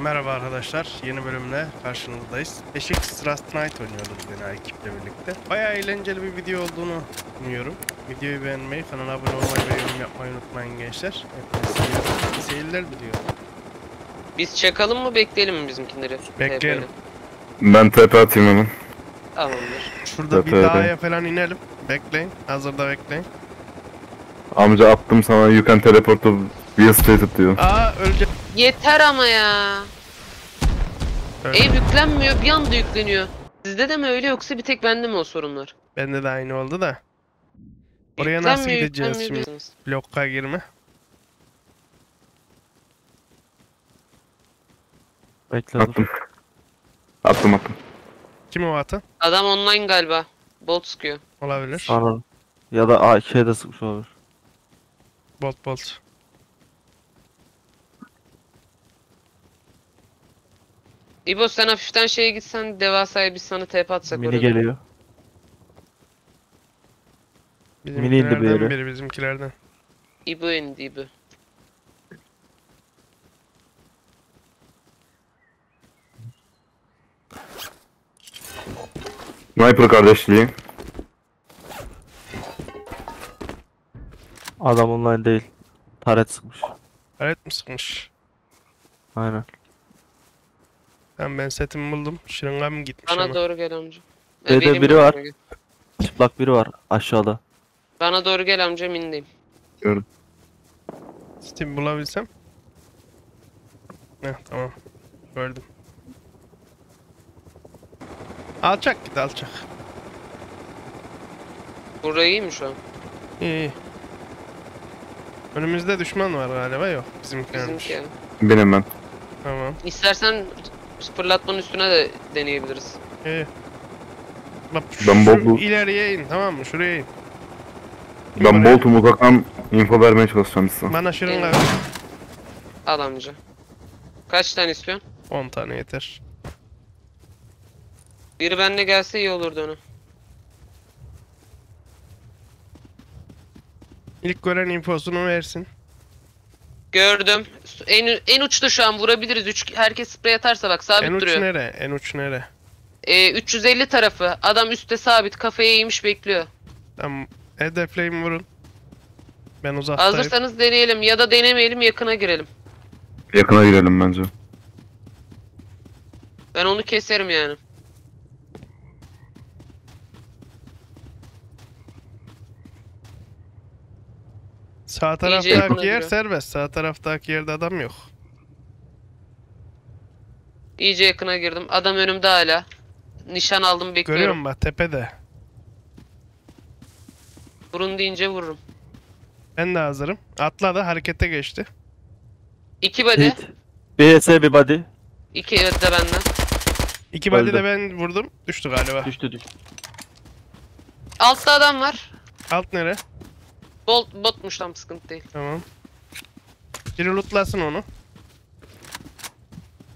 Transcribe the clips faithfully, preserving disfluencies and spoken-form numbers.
Merhaba arkadaşlar, yeni bölümle karşınızdayız. Eşik Rust Night oynuyorduk yine ekiple birlikte. Bayağı eğlenceli bir video olduğunu umuyorum. Videoyu beğenmeyi, kanala abone olmayı ve yorum yapmayı unutmayın gençler. Hepinize seyirler diliyorum. Biz çakalım mı, bekleyelim mi bizimkileri? Bekleyelim. Ben tepe atayım hemen. Tamamdır. Şurada bir dağa falan inelim. Bekleyin, hazırda bekleyin. Amca attım sana, you can teleport to be stated diyor. Aa ölecek. Yeter ama ya. Öyle. Ev yüklenmiyor, bir anda yükleniyor. Sizde de mi öyle, yoksa bir tek bende mi o sorunlar? Bende de aynı oldu da. Oraya yüklenmiyor, nasıl gideceğiz şimdi? Blokka girme. Bekledim. Attım. Attım attım. Kim o atı? Adam online galiba. Bot sıkıyor. Olabilir. Anladım. Ya da şeyde sıkmış olabilir. Bot bot. İbo sen hafiften şeye gitsen, devasaya biz sana T P atsak. Mini orada geliyor. Mini indi biri. Biri bizimkilerden. İbo indi İbo. Sniper kardeşliği. Adam online değil. Taret sıkmış. Taret mi sıkmış? Aynen. Tamam, ben setimi buldum. Şırıngam gitmiş. Bana ama doğru gel amca. Ee, B'de biri var. Gel. Çıplak biri var aşağıda. Bana doğru gel amca, mindeyim. Gördüm. Steam bulabilsem. Heh tamam. Gördüm. Alçak git alçak. Burayı iyi mi şu an? İyi iyi. Önümüzde düşman var galiba, yok. Bizimki gelmiş. Benim ben. Tamam. İstersen fırlatmanın üstüne de deneyebiliriz. İyi. Bak ben bol... ileriye in, tamam mı? Şuraya in. Ben boltum uzaktan info vermeye çalışacağım size. Bana şırınla ver. Al amca. Kaç tane istiyorsun? on tane yeter. Biri benimle gelse iyi olurdu onu. İlk gören infosunu versin. Gördüm. En en uçta şu an, vurabiliriz. Üç, herkes sprey atarsa bak sabit en duruyor. En uç nere? En uç nere? Ee, üç yüz elli tarafı. Adam üstte sabit, kafaya eğmiş bekliyor. Tamam. Hedefleyin, vurun. Ben uzaktayım. Hazırsanız deneyelim ya da denemeyelim, yakına girelim. Yakına girelim bence. Ben onu keserim yani. Sağ taraftaki yer serbest. Sağ taraftaki yerde adam yok. İyice yakına girdim. Adam önümde hala. Nişan aldım, bekliyorum. Görüyorum bak tepede. Vurun deyince vururum. Ben de hazırım. Atladı, harekete geçti. İki body. B S bir body. İki evet de benden. İki body de ben vurdum. Düştü galiba. Düştü düştü. Altta adam var. Alt nere? Bot, botmuş, tam sıkıntı değil. Tamam. Biri lootlasın onu.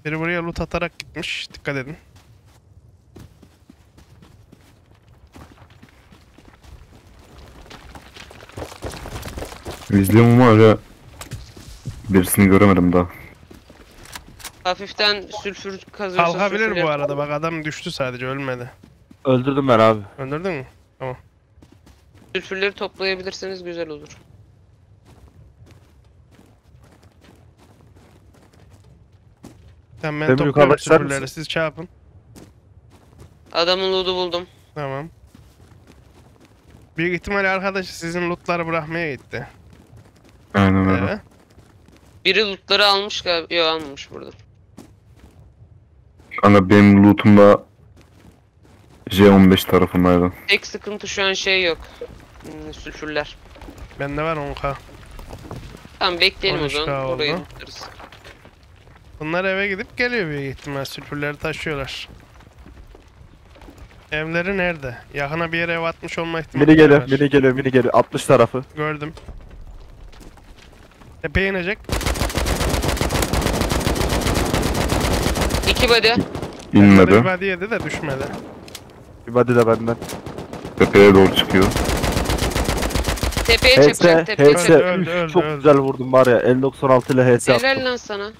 Biri buraya loot atarak gitmiş. Dikkat edin. İzliyorum ama öyle birisini göremedim daha. Hafiften sülfür kazıyorsa kalkabilir bu arada. Bak adam düştü sadece, ölmedi. Öldürdüm ben abi. Öldürdün mü? Tamam. Sülfürleri toplayabilirseniz güzel olur. Tamam ben, ben topluyorum sülfürleri, siz şey yapın. Adamın loot'u buldum. Tamam. Büyük ihtimalle arkadaşı sizin loot'ları bırakmaya gitti. Aynen öyle. Ee? Biri loot'ları almış galiba. Yok almamış burada. Ana benim loot'um da J on beş tarafındaydı. Tek sıkıntı şu an şey yok. Sülfürler. Bende var on K. Tamam bekleyelim o zaman, burayı tutarız. Bunlar eve gidip geliyor büyük ihtimal, sülfürleri taşıyorlar. Evleri nerede? Yakına bir yere ev atmış olma ihtimali var. Biri geliyor, biri geliyor, biri geliyor. altmış tarafı. Gördüm. Tepeye inecek. İki body. İnmedi. Bir body yedi de düşmedi. Bir body de benden. Tepeye doğru çıkıyor. Tepeye çıkacak, tepeye çıkacak. Çok öldü, güzel öldü. Vurdum var ya, elli doksan altı ile H S attım. Helal lan sana.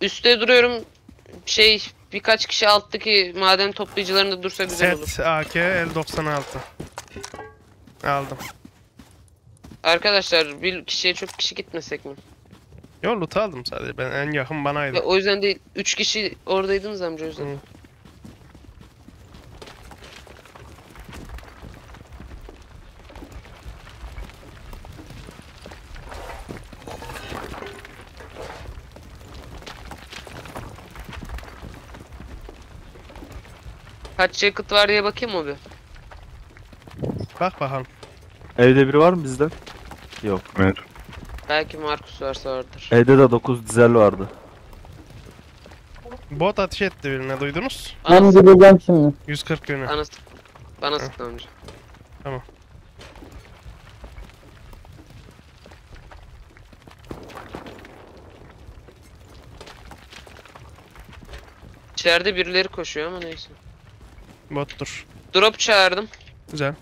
Üstte duruyorum. Şey, birkaç kişi alttaki maden toplayıcılarında dursa güzel olur. Evet, A K el doksan altı. Aldım. Arkadaşlar bir kişiye çok kişi gitmesek mi? Yo, loot aldım sadece. Ben en yakın banaydı. Ve o yüzden değil. Üç kişi oradaydınız amca, o yüzden. Hı. Kaç yakıt var diye bakayım mı bir? Bak bakalım. Evde biri var mı bizden? Yok. Evet. Belki Markus varsa vardır. Evde de dokuz dizel vardı. Bot ateş etti birine, duydunuz? Ben gideceğim şimdi. yüz kırk yönü. Bana, bana sıktı amca. Tamam. İçeride birileri koşuyor ama neyse. Bottur. Drop çağırdım. Güzel.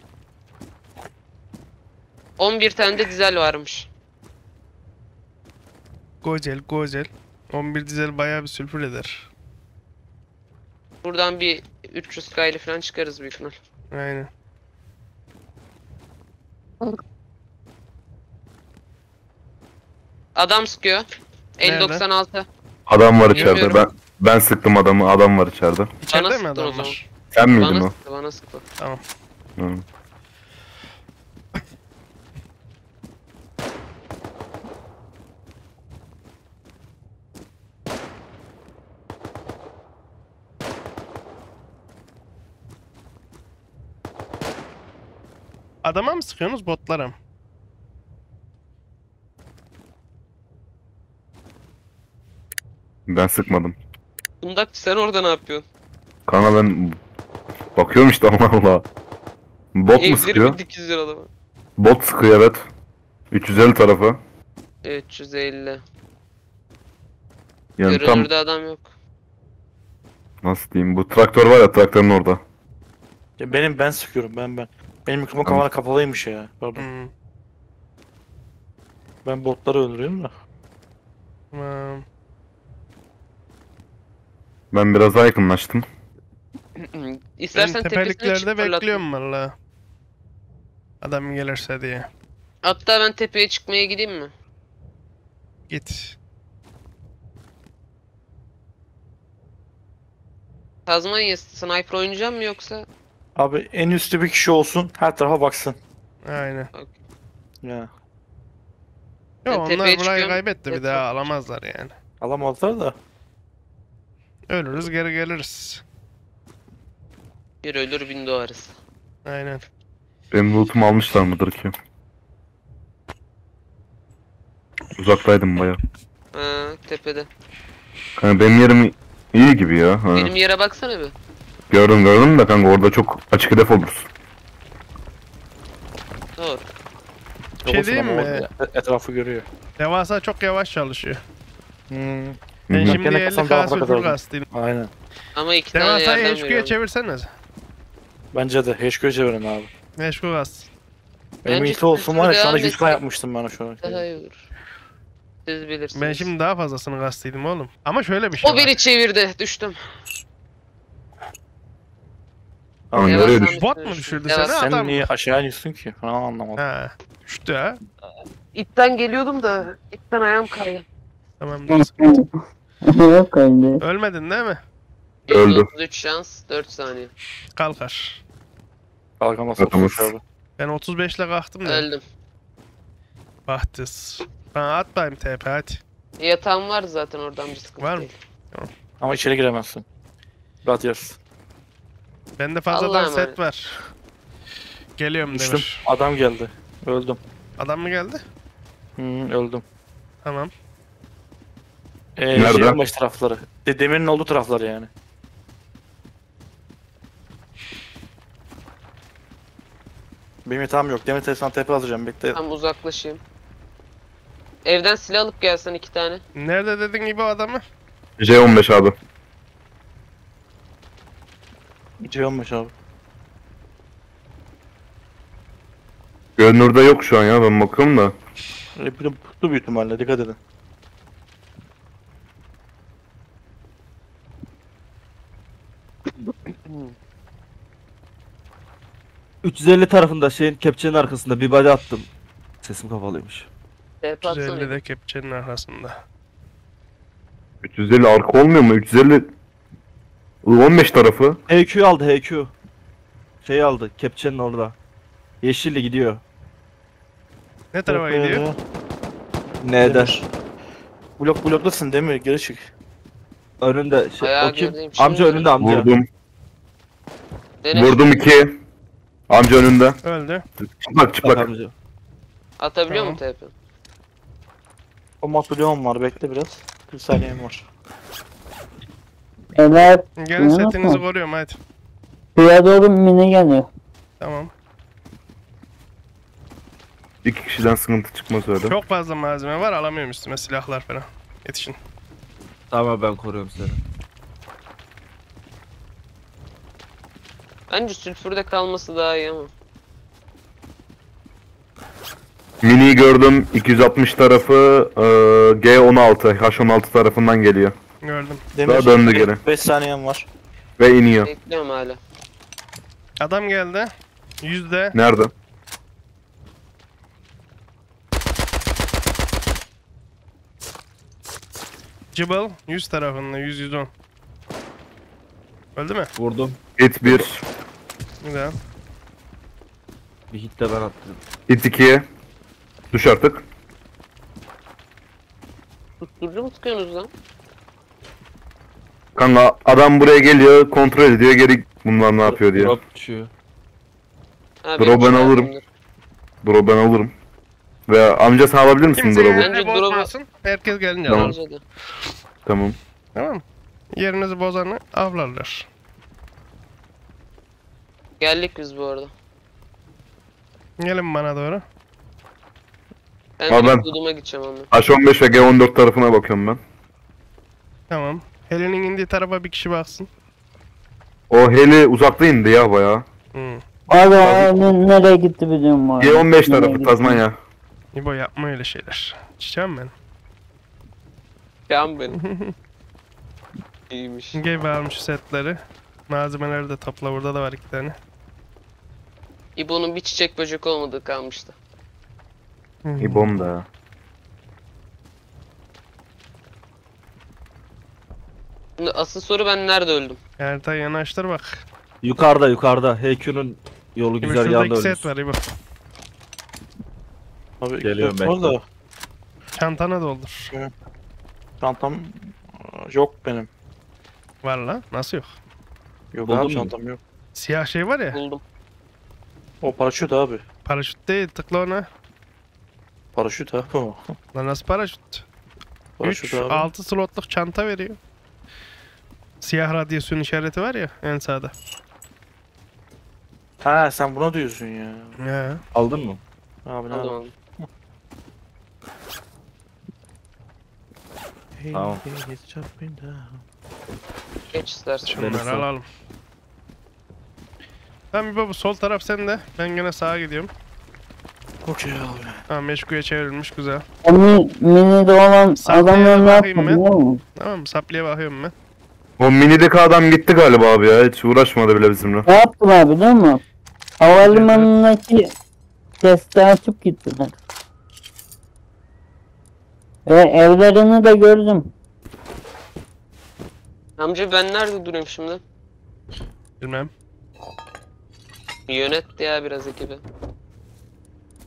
on bir tane de dizel varmış. Güzel, güzel. on bir dizel bayağı bir sülfür eder. Buradan bir üç yüz skyli falan çıkarız büyük ihtimal. Aynen. Adam sıkıyor. elli doksan altı. Adam var içeride. Bilmiyorum. Ben ben sıktım adamı. Adam var içeride. İçeride bana mi adam var? Sen miydin bana o? Sıktı, bana sıktı. Tamam. Hı. Adama mı sıkıyorsunuz, botlara mı? Ben sıkmadım. Bundak, sen orada ne yapıyorsun? Kanka ben bakıyorum işte, Allah Allah. Bot e, mu sıkıyor? Bot sıkıyor, evet. üç yüz elli tarafı. üç yüz elli. Yani görünürde tam... adam yok. Nasıl diyeyim, bu traktör var ya, traktörün orada. Ya benim ben sıkıyorum ben ben. Benim mikrofon kamera kapalıymış ya. Pardon. Hmm. Ben botları öldürüyorum da. Hmm. Ben biraz daha yakınlaştım. İstersen tepeliklerde bekliyorum valla. Adam gelirse diye. Hatta ben tepeye çıkmaya gideyim mi? Git. Tazmanya sniper oynayacağım mı yoksa? Abi en üstte bir kişi olsun, her tarafa baksın. Aynen. Okay. Ya. Yo, onlar burayı çıkıyorum. Kaybetti, bir daha alamazlar yani. Alamazlar da. Ölürüz geri geliriz. Bir ölür bin doğarız. Aynen. Benim lootumu almışlar mıdır ki? Uzaktaydım bayağı. Ha, tepede. Yani benim yerim iyi gibi ya. Ha. Benim yere baksana bir. Gördüm gördüm de kanka, orada çok açık hedef olursun. Doğru. Şey diyeyim mi? Etrafı görüyor. Devasa çok yavaş çalışıyor. Hmm. Ben Hı -hı. şimdi elli K sülfür kastayım. Aynen. Ama iki tane Devasa'yı H Q'ya çevirseniz. Bence de H Q'ya çevirin abi. H Q kast. Benim iti olsun var ya, sana yüz K yapmıştım bana şu an. Daha iyi olur. Siz bilirsiniz. Ben şimdi daha fazlasını kastıydım oğlum. Ama şöyle bir şey o var. O beni çevirdi, düştüm. Tamam, düştü. Bot mu düşürdü seni? Sen adam niye aşağı iniyorsun ki? Falan anlamadım. He. Düştü ha. İpten geliyordum da ipten ayağım kaydı. Tamam neyse. Ayağım kaydı. Ölmedin değil mi? Öldü. otuz üç şans, dört saniye. Kalkar. Kalkamaz. Ben otuz beş ile kalktım da. Öldüm. Bahtis. Bana at bayım T P, hadi. Yatağım var zaten, oradan bir sıkıntı var değil. Var mı? Ama içeri giremezsin. Rahat yersin. Bende fazladan Allah set var. Geliyorum Demir. Düştüm. Adam geldi. Öldüm. Adam mı geldi? Hmm, öldüm. Tamam. Eee şeyin baş tarafları. De Demir'in olduğu tarafları yani. Benim tam yok. Demir telefon tepe alacağım. Bekle. Tam uzaklaşayım. Evden silah alıp gelsen iki tane. Nerede dedin gibi adamı? J on beş abi. Gidiyormuş abi. Görünürde yok şu an ya, ben bakıyorum da. Öyle bir putlu büyük ihtimalle, dikkat edin. üç yüz elli tarafında şeyin kepçenin arkasında bir body attım. Sesim kapalıymış. üç yüz elli de kepçenin arkasında. üç yüz elli arka olmuyor mu? üç yüz elli on beş tarafı. H Q aldı, H Q. Şey aldı, kepçenin orada. Yeşilli gidiyor. Ne tarafa Yok, gidiyor? Ne eder? Blok bloklasın değil mi? Geri çık. Önünde şey, o kim? Amca önünde amca. Vurdum. Dene. Vurdum iki. Amca önünde. Öldü. Çıplak çıplak. At amca. Atabiliyor tamam. mu T P? O matulyon var, bekle biraz. kırk saniyem var. Evet. Gelin setinizi koruyorum hadi. Buraya doğru mini geliyor. Tamam. İki kişiden sıkıntı çıkmaz öyle. Çok fazla malzeme var, alamıyorum üstüme silahlar falan. Yetişin. Tamam ben koruyorum seni. Bence sülfürde kalması daha iyi ama. Mini gördüm, iki yüz altmış tarafı e, G on altı, H on altı tarafından geliyor. Gördüm. Daha döndü geri. beş saniyem var. Ve iniyor. Bekliyorum hala. Adam geldi. Yüzde. Nerede? Cıbıl yüz tarafında, yüz yüz on. Öldü mü? Vurdum. Hit bir. Güzel. Bir hit de ben attım. Hit ikiye. Düş artık. Tutturucu mu tıkıyorsunuz lan? Kanka adam buraya geliyor, kontrol ediyor, geri bunlar ne yapıyor diye. Drop düşüyor. Drop ben alırım. Drop ben alırım. Veya amca sen alabilir misin drop'u? Kimse drop'u almasın, herkes gelince tamam. alır. Tamam. Tamam. Yerinizi bozanı avlarlar. Geldik biz bu arada. Gelin bana doğru. Ben kuduma gideceğim ama. H on beş ve G on dört tarafına bakıyorum ben. Tamam. Heli'nin indiği tarafa bir kişi baksın. O Heli uzakta indi ya bayağı. Hmm. Aga nereye gitti biliyorum var. G on beş tarafı Tazmanya. İbo yapma öyle şeyler. Çiçeğim ben. Çiçeğim benim. İyiymiş. Gibi almış setleri. Malzemeleri de topla, burada da var iki tane. İbo'nun bir çiçek böcek olmadığı kalmıştı. İbo'm da ya. Asıl soru ben nerede öldüm? Ertay yanaştır bak. Yukarıda yukarıda. H Q'nun yolu güzel yanda ölmüş. Şurada iki set var İbo. Abi geliyorum ben. Çantana doldur. Çantam yok benim. Var lan. Nasıl yok? Yok abi çantam yok. Siyah şey var ya. Buldum. O paraşüt abi. Paraşüt değil, tıkla ona. Paraşüt ha. Lan nasıl paraşüt? Paraşüt abi. altı slotluk çanta veriyor. Siyah radyasyonun işareti var ya en sağda. Ha sen buna diyorsun ya. He. Aldın mı? Abi ne aldım. aldım. Tamam. Geç istersen. Şunları alalım. Tamam İbo, bu sol taraf sende. Ben gene sağa gidiyorum. Okey abi. Tamam meşguya çevrilmiş, güzel. Mini, mini de olan adamları yapmadım. Tamam mı? Sapliye bakıyorum ben. O minideki adam gitti galiba abi ya, hiç uğraşmadı bile bizimle. Ne yaptın abi biliyor musun? Havalimanındaki testleri açıp gittiler. Ve evlerini de gördüm. Amca ben nerede duruyorum şimdi? Bilmem. Yönetti ya biraz ekibi.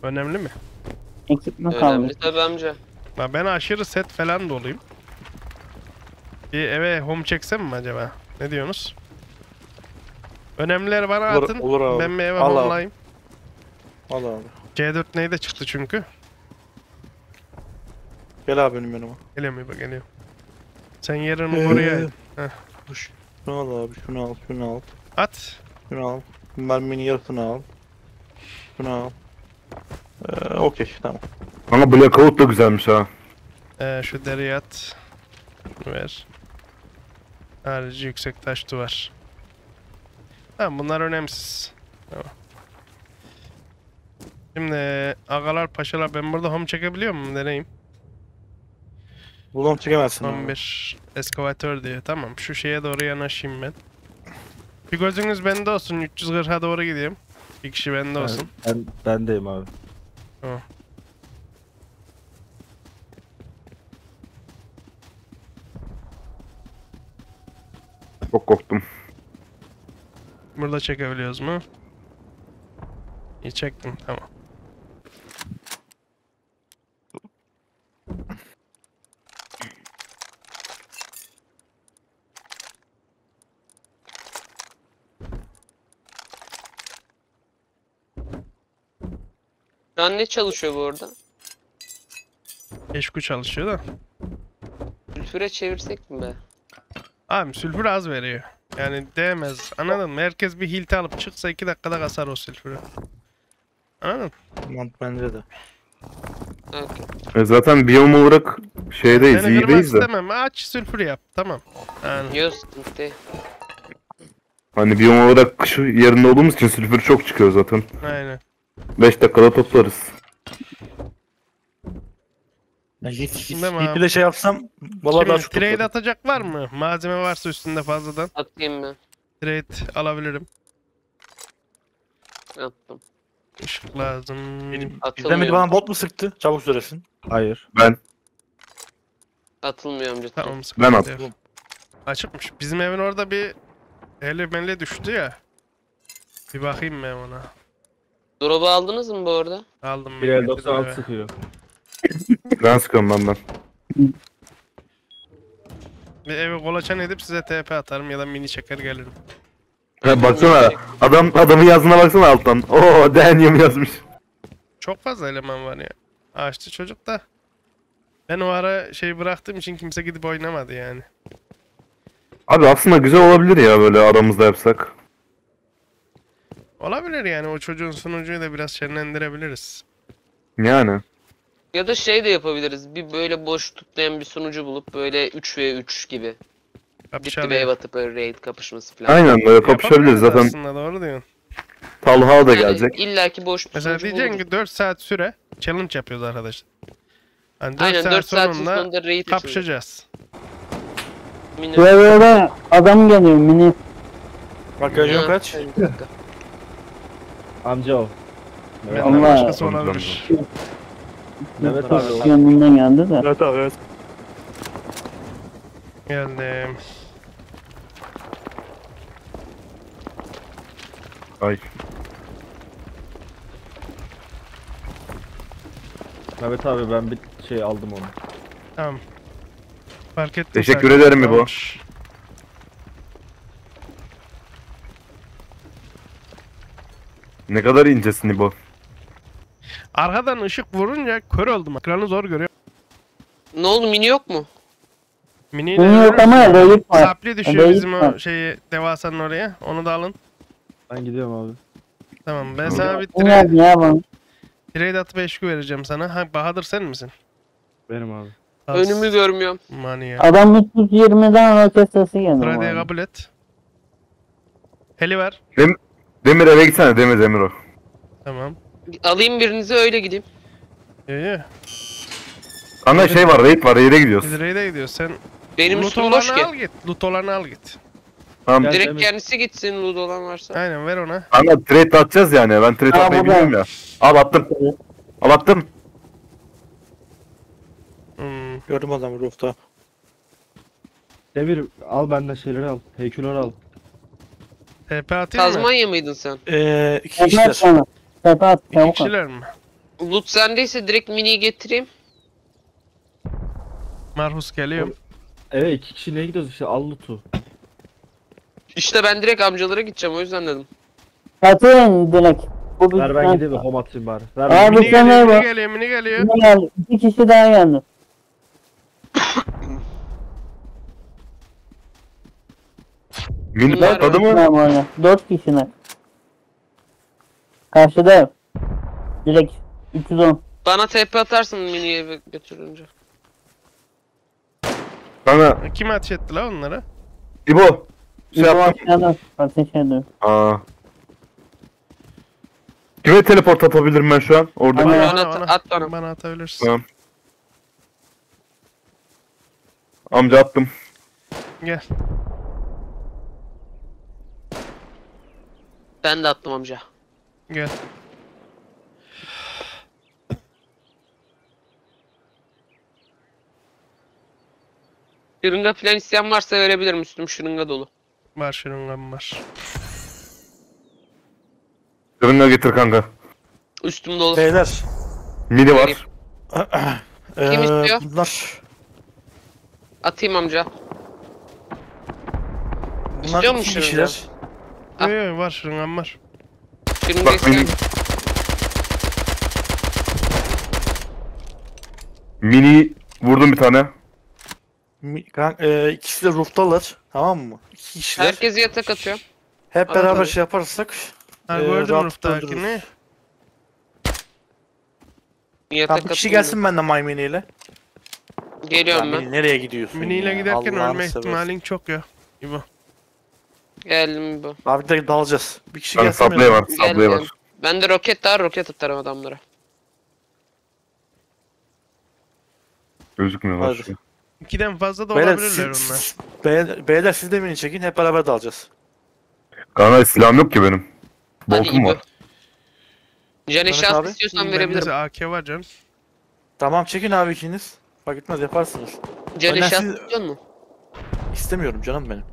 Önemli mi? Ekip mi kaldı? Önemli tabi amca. Ya ben aşırı set falan doluyum. Bir eve home çeksem mi acaba? Ne diyorsunuz? Önemlileri bana olur, atın. Olur ben bir eve home'layım. Al abi. C dört neyde çıktı çünkü. Gel abi benim yanıma. Geliyorum İbo, geliyorum. Sen yerini ee, oraya... Heh. Şunu al abi, şunu al, şunu al. At. Şunu al. Merminin yarısını al. Şunu al. Ee, okey, tamam. Ama Blackout da güzelmiş ha. Ee, şu deriyi at. Ver. Harici yüksek taş duvar. Tamam bunlar önemsiz. Tamam. Şimdi ağalar paşalar ben burada home çekebiliyor muyum? Deneyim. Buradan çekemezsin. on bir eskavatör diye. Tamam şu şeye doğru yanaşayım ben. Bir gözünüz bende olsun, üç yüz kırk'a doğru gideyim. Bir kişi bende olsun. Ben, ben deyim abi. Tamam. Çok korktum. Burada çekebiliyoruz mu? İyi çektim, tamam. Şu an ne çalışıyor bu orada? Eşku çalışıyor da. Sülfüre çevirsek mi be? Abi sülfür az veriyor. Yani değmez. Anladın mı? Herkes bir hilt alıp çıksa iki dakikada kasar o sülfürü. Anladın mı? Mant bence de. Okay. E zaten biyom olarak şeydeyiz, yani iyideyiz de. Istemem. Aç sülfür yap. Tamam. Yani. Yes, okay. Hani biyom olarak şu yerinde olduğumuz için sülfür çok çıkıyor zaten. Aynen. beş dakikada toplarız. Bir de şey yapsam vallahi daha çok trade atacak var mı? Malzeme varsa üstünde fazladan. Atayım mı? Trade alabilirim. Attım. Işık lazım. Demedi bana bot mu sıktı? Çabuk söylesin. Hayır. Ben. Atılmıyor amca. Tamam, ben attım. Açıkmış. Bizim evin orada bir eli benle düştü ya. Bir bakayım ben ona. Drop'u aldınız mı bu arada? Aldım. Bir doksan altı sıkıyor. Ben sıkıyorum lan ben. Bir evi kolaçan edip size T P atarım ya da mini çeker gelirim. Ha baksana adam adamın yazına baksana alttan. Oo Danium yazmış. Çok fazla eleman var ya. Açtı çocuk da. Ben o ara şey bıraktığım için kimse gidip oynamadı yani. Abi aslında güzel olabilir ya böyle aramızda yapsak. Olabilir yani, o çocuğun sunucuyu da biraz şenlendirebiliriz. Yani. Ya da şey de yapabiliriz, bir böyle boş tutlayan bir sunucu bulup böyle üç ve üç gibi. Kapışalım. Dip dibe atıp böyle raid kapışması falan. Aynen böyle kapışabiliriz zaten. Aslında doğru diyorsun. Talha da yani gelecek. İlla ki boş bir mesela sunucu diyeceksin buluruz. Ki dört saat süre challenge yapıyoruz arkadaşlar. Yani dört aynen saat dört saat sonunda raid kapışacağız. Böyle böyle adam geliyor mini. Bak önce kaç? Amca o. Evet, Allah başkası olabilir. Evet abi. Yanından geldi de. Evet abi evet. Geldim. Ay. Evet abi ben bir şey aldım onu. Tamam. Fark ettim. Teşekkür fark ederim mi bu? Ne kadar incesin İbo? Arkadan ışık vurunca kör oldum. Ekranı zor görüyorum. Ne oldu, mini yok mu? Mini yok ama rayıp var. Sapli düşüyor rayıp bizim var. O şeyi devasanın oraya. Onu da alın. Ben gidiyorum abi. Tamam ben sana bir trade, trade atı beş vereceğim sana. Ha, Bahadır sen misin? Benim abi. As önümü görmüyorum. Mania. Adam üç yüz yirmi'den roket sesi geldi. Trade'ye kabul et. Heli var. Benim... Demir eve gitsene Demir Demir o. Tamam. Alayım birinizi öyle gideyim. İyi. Ana şey var, raid var, raid'e gidiyoruz. Biz raid'e gidiyoruz sen. Benim loot olanı al git. Loot olanı al git. Tamam. Direkt Demir kendisi gitsin, loot olan varsa. Aynen ver ona. Ana trade atacağız yani, ben trade atmayı biliyorum ya. Al attım. Al attım. Hmm. Gördüm adamı roof'ta. Demir al benden şeyleri al, heykelleri al. T P atayım mı? Tazmanya mıydın sen? Eee iki kişiler. T P at. İki kişiler mi? Loot sendeyse direkt mini'yi getireyim. Marhus geliyor. Evet iki kişiyle gidiyoruz işte, al loot'u. İşte ben direkt amcalara gideceğim, o yüzden dedim. Atayım direkt. Ver ben gideyim de home atayım bari. Ver mini geliyor, mini geliyor, mini geliyor. Mini geliyor. İki kişi daha geldi. Mini patladı mı? dört kişiler. Karşıda yok. Direkt üç yüz on. Bana T P atarsın mini'ye götürünce. Bana... Kim ateş etti la onlara? İbo! Şey yaptım. Ateş ediyorum. Aaa. Kime teleport atabilirim ben şu an? Orada bana, bana, bana, at, at bana. Bana atabilirsin. Tamam. Amca attım. Gel. Ben de attım amca. Gel. Şırınga falan isteyen varsa verebilirim, üstüm şırınga dolu. Var şırıngam var. Şırınga getir kanka. Üstüm dolu. Beyler. Mini var. Kim istiyor? Bunlar. Atayım amca. Bunlar istiyor mu şırınga? Yok yok var şırıngam var. Şırınga isteyen. Mini... mini vurdum bir tane. Kanka, e, ikisi de rooftalar, tamam mı? İki kişiler. Herkes yatak atıyor. Hep beraber anladım. Şey yaparsak. Ha, gördüm e, rooftakini. Tamam, bir kişi gelsin benden maymini ile. Geliyorum ben. Nereye gidiyorsun? Mini ile giderken Allah'ını ölme seversen. İhtimalin çok ya. İbo. Geldim bu. Abi de dalacağız. Bir kişi gelsin. Sablaya var, sablaya var. Ben de roket daha roket atarım adamlara. Gözükmüyor var. İkiden fazla da beyler, olabilirler siz, onlar. Beyler, beyler siz de mini çekin, hep beraber dalacağız. Kanka silahım yok ki benim. Boltum var. Can eşyası istiyorsan verebilirim. A K var canım. Tamam çekin abi ikiniz. Fark etmez yaparsınız. Can eşyası istiyor musun? İstemiyorum canım benim.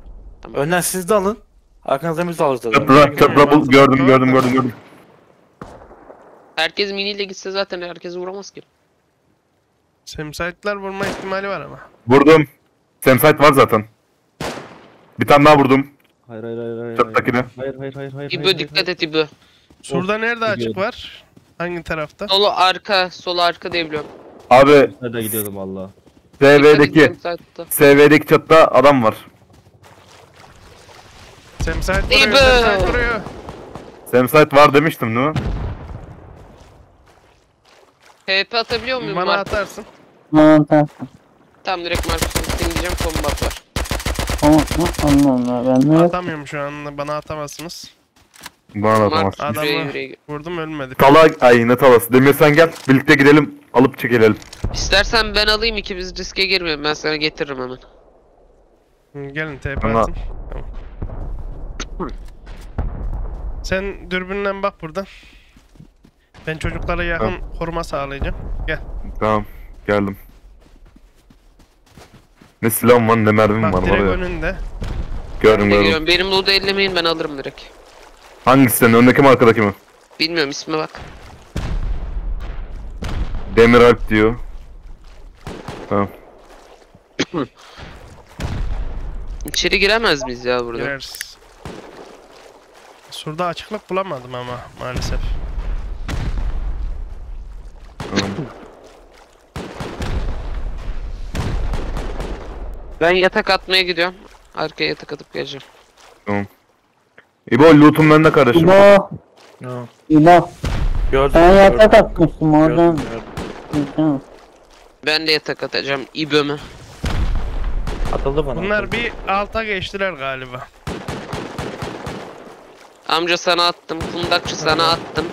Tamam. Önden siz de alın. Arkanızdan biz de alırız. Köprü, köprü gördüm gördüm gördüm gördüm. Herkes miniyle gitse zaten herkes vuramaz ki. Semsite'lar vurma ihtimali var ama. Vurdum. Semsite var zaten. Bir tane daha vurdum. Hayır hayır hayır hayır. Çattakine. Hayır hayır hayır hayır. İbo dikkat et İbo. Şurada nerede açık var? Hangi tarafta? Solu arka, solu arka diye biliyorum. Abi. Nerede gidiyordum Allah. S V'deki S V'deki çatta adam var. Semsite vuruyor. Semsite var demiştim değil mi? T P atabiliyor muyum? Bana atarsın. Bana atarsın. Tam direkt Marcus'u dinleyeceğim, kombat var. Ama anlamıyorum ben ne? Atamıyorum şu an, bana atamazsınız. Bana atamazsınız. Adamı yüreği, yüreği. Vurdum ölmedi. Tala, ay ne talası? Demir sen gel, birlikte gidelim, alıp çekelim. İstersen ben alayım, ikimiz riske girmeyelim, ben sana getiririm hemen. Gelin T P bana... atın. Tamam. Sen dürbünden bak buradan. Ben çocuklara yakın tamam. Koruma sağlayacağım. Gel. Tamam, geldim. Ne silahım var ne mermim var. Bak direkt var önünde. Gördüm gördüm. Benim loot'u ellemeyin, ben alırım direkt. Hangisi senin? Öndeki mi arkadaki mi? Bilmiyorum, isme bak. Demir Alp diyor. Tamam. İçeri giremez miyiz ya burada? Gireriz. Şurada açıklık bulamadım ama maalesef. Ben yatak atmaya gidiyorum. Arkaya yatak atıp geleceğim. Tamam. İbo lootum bende kardeşim. İbo. İbo. Gördüm. Ben yatak atmıştım oradan. Ben de yatak atacağım İbo'mu. Atıldı bana. Bunlar atıldı. Bir alta geçtiler galiba. Amca sana attım. Fundakçı sana tamam. attım.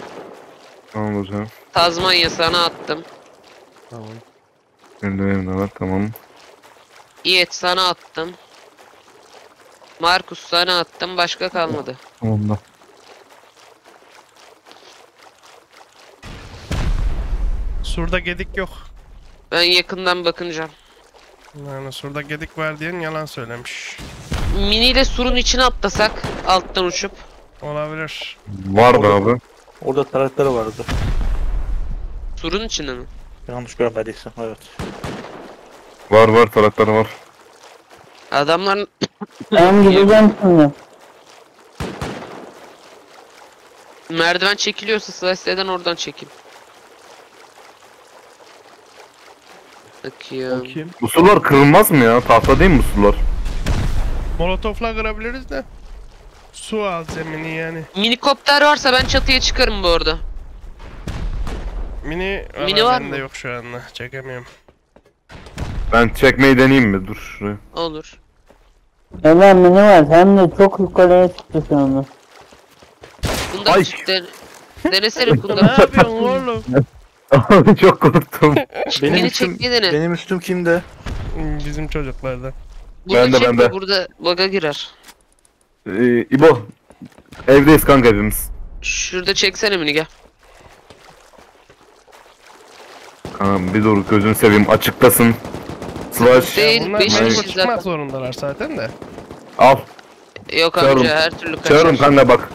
Tamam o zaman. Tazmanya sana attım. Tamam. Benim de var tamam. İyet sana attım. Marcus sana attım. Başka kalmadı. Tamam da. Surda gedik yok. Ben yakından bakınca. Yani surda gedik var diyen yalan söylemiş. Miniyle surun içine atlasak alttan uçup. Olabilir. Vardı abi. Orada taretleri vardı. Surun içinde mi? Yanlış görmediysem evet. Var var tarakları var. Adamların... Ben gideceğim şimdi. Merdiven çekiliyorsa slice'den oradan çekin. Bakıyorum. Bakayım. Musullar kırılmaz mı ya? Tahta değil mi musullar? Molotofla kırabiliriz de. Su al zemini yani. Minikopter varsa ben çatıya çıkarım bu arada. Mini... Mini var mı? Bende yok şu anda. Çekemiyorum. Ben çekmeyi deneyeyim mi? Dur şuraya. Olur. Öyle mini var hem de çok yukarıya çıktı şu anda. Ay! Den denesene bundan. Ne yapıyorsun oğlum? Abi çok korktum. Benim, beni üstüm, benim üstüm kimde? Bizim çocuklarda. Burada ben de ben de. Burada bug'a girer. Ee, İbo Evdeyiz kanka hepimiz. Şurada çeksene beni gel. Kanka bir doğru gözünü seveyim açıktasın. Slash. Değil, bunlar çıkmak zorundalar zaten de. Al. Yok çağırım. Amca her türlü kaçar. Çağırım kanka bak.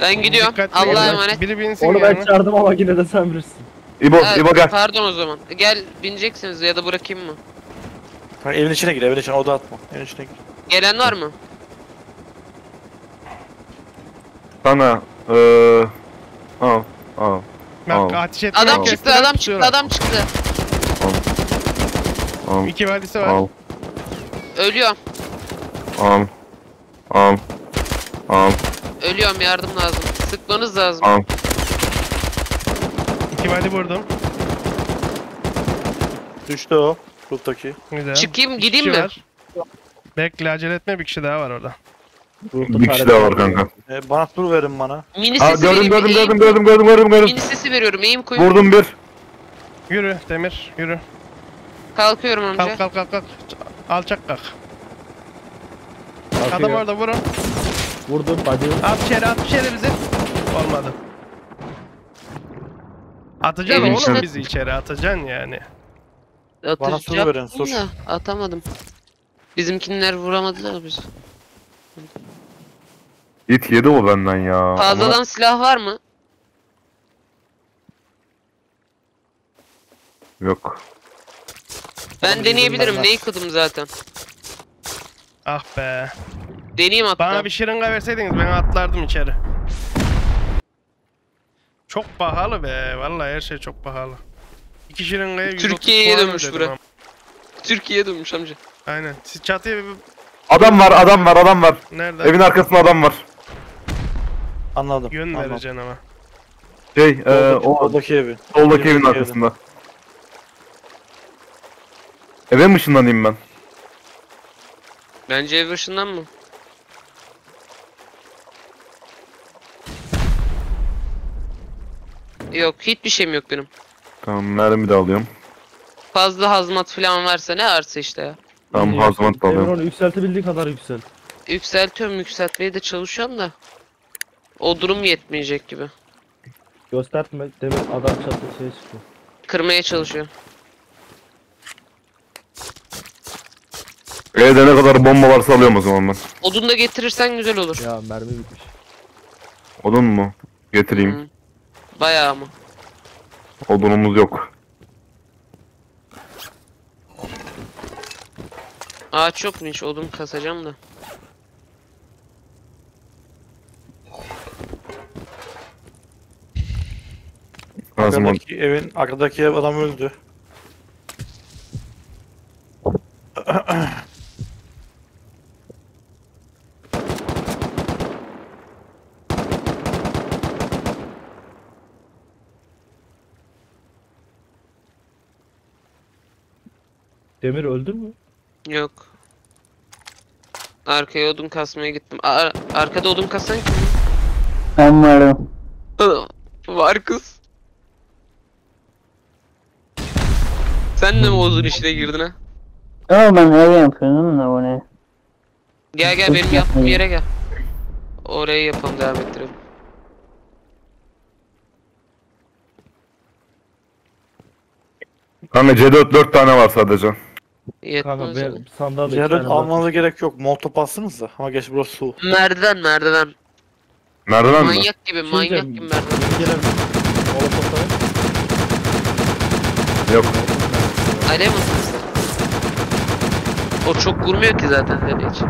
Ben gidiyorum. Allah'a emanet. Biri binsin. Onu ben çağırdım ama yine de sen bilirsin. İbo, evet, İbo gel. Pardon o zaman. Gel bineceksiniz ya da bırakayım mı? Kanka evin içine gir, evin içine oda atma. Evin içine gir. Gelen var mı? Sana eee al al. Bak ateş etme. Adam çıktı, adam çıktı, adam çıktı. Al. Al. İki verdiyse var. Al. Ölüyorum. Al. Al. Al. Ölüyorum, yardım lazım. Sıkmanız lazım. Al. İki verdi vurdum. Düştü o. Ruttaki. Çıkayım, gideyim mi? Bekle, acele etme, bir kişi daha var orada. Bir kişi daha var kanka. E, bana tur verin bana. Mini sesi veriyorum. Gördüm gördüm gördüm gördüm gördüm gördüm. Mini sesi veriyorum. Eğim koyuyorum. Vurdum bir. Yürü Demir, yürü. Kalkıyorum amca. Kalk kalk kalk kalk. Alçak kalk. Kalkıyor. Adam orada vurun. Vurdum hadi. At içeri at içeri bizi. Olmadı. Atacaksın oğlum içine... bizi içeri atacaksın yani. Atacağım. Bana tur verin sur. Atamadım. Bizimkiler vuramadılar bizi. İt yedi o benden ya. Fazladan ama... silah var mı? Yok. Ben ama deneyebilirim. Neyi kıldım zaten. Ah be. Deneyeyim hatta. Bana bir şırınga verseydiniz ben atlardım içeri. Çok pahalı be. Vallahi her şey çok pahalı. İki şırıngaya yüz otuz puan. Türkiye'ye dönmüş bura. Türkiye'ye dönmüş amca. Aynen. Siz çatıya bir... Adam var, adam var, adam var. Nerede? Evin arkasında adam var. Anladım. Yön vereceksin ama. Şey, eee o oradaki evi. Soldaki evin arkasında. Eve mi ışınlanayım ben? Bence ev ışınlan mı? Yok, hiçbir şeyim yok benim. Tamam, mermi de alıyorum. Fazla hazmat falan varsa ne arsa işte ya. Tam hazmat da alıyorum. Devron yükseltebildiği kadar yüksel. Yükseltiyorum, yükseltmeye de çalışıyorum da. O durum yetmeyecek gibi. Gösterme, demek adam çatı şey çıktı. Kırmaya çalışıyorum. Evde ne kadar bomba varsa alıyorum o zaman ben. Odun da getirirsen güzel olur. Ya mermi bitmiş. Odun mu? Getireyim. Hı. Bayağı mı? Odunumuz yok. Ağaç yok mu hiç? Odun kasacağım da. Arkadaki evin, arkadaki ev adam öldü. Demir öldü mü? Yok. Arkaya odun kasmaya gittim. Ar arkada odun kasan kim? Ben varım. Var kız. Sen de mi odun işine girdin ha? Ama ben öyle yapıyorum da o ne? Gel gel benim yaptığım yere gel. Orayı yapalım, devam ettirelim. Kanka C dört dört tane var sadece. Kanka bir sandalye C dört almanıza gerek yok. Molotop alsınız da ama geç burası su. Merdiven merdiven. Merdiven mi? Manyak gibi manyak gibi merdiven. Yok. Alev mısın? O çok vurmuyor ki zaten seni hiç.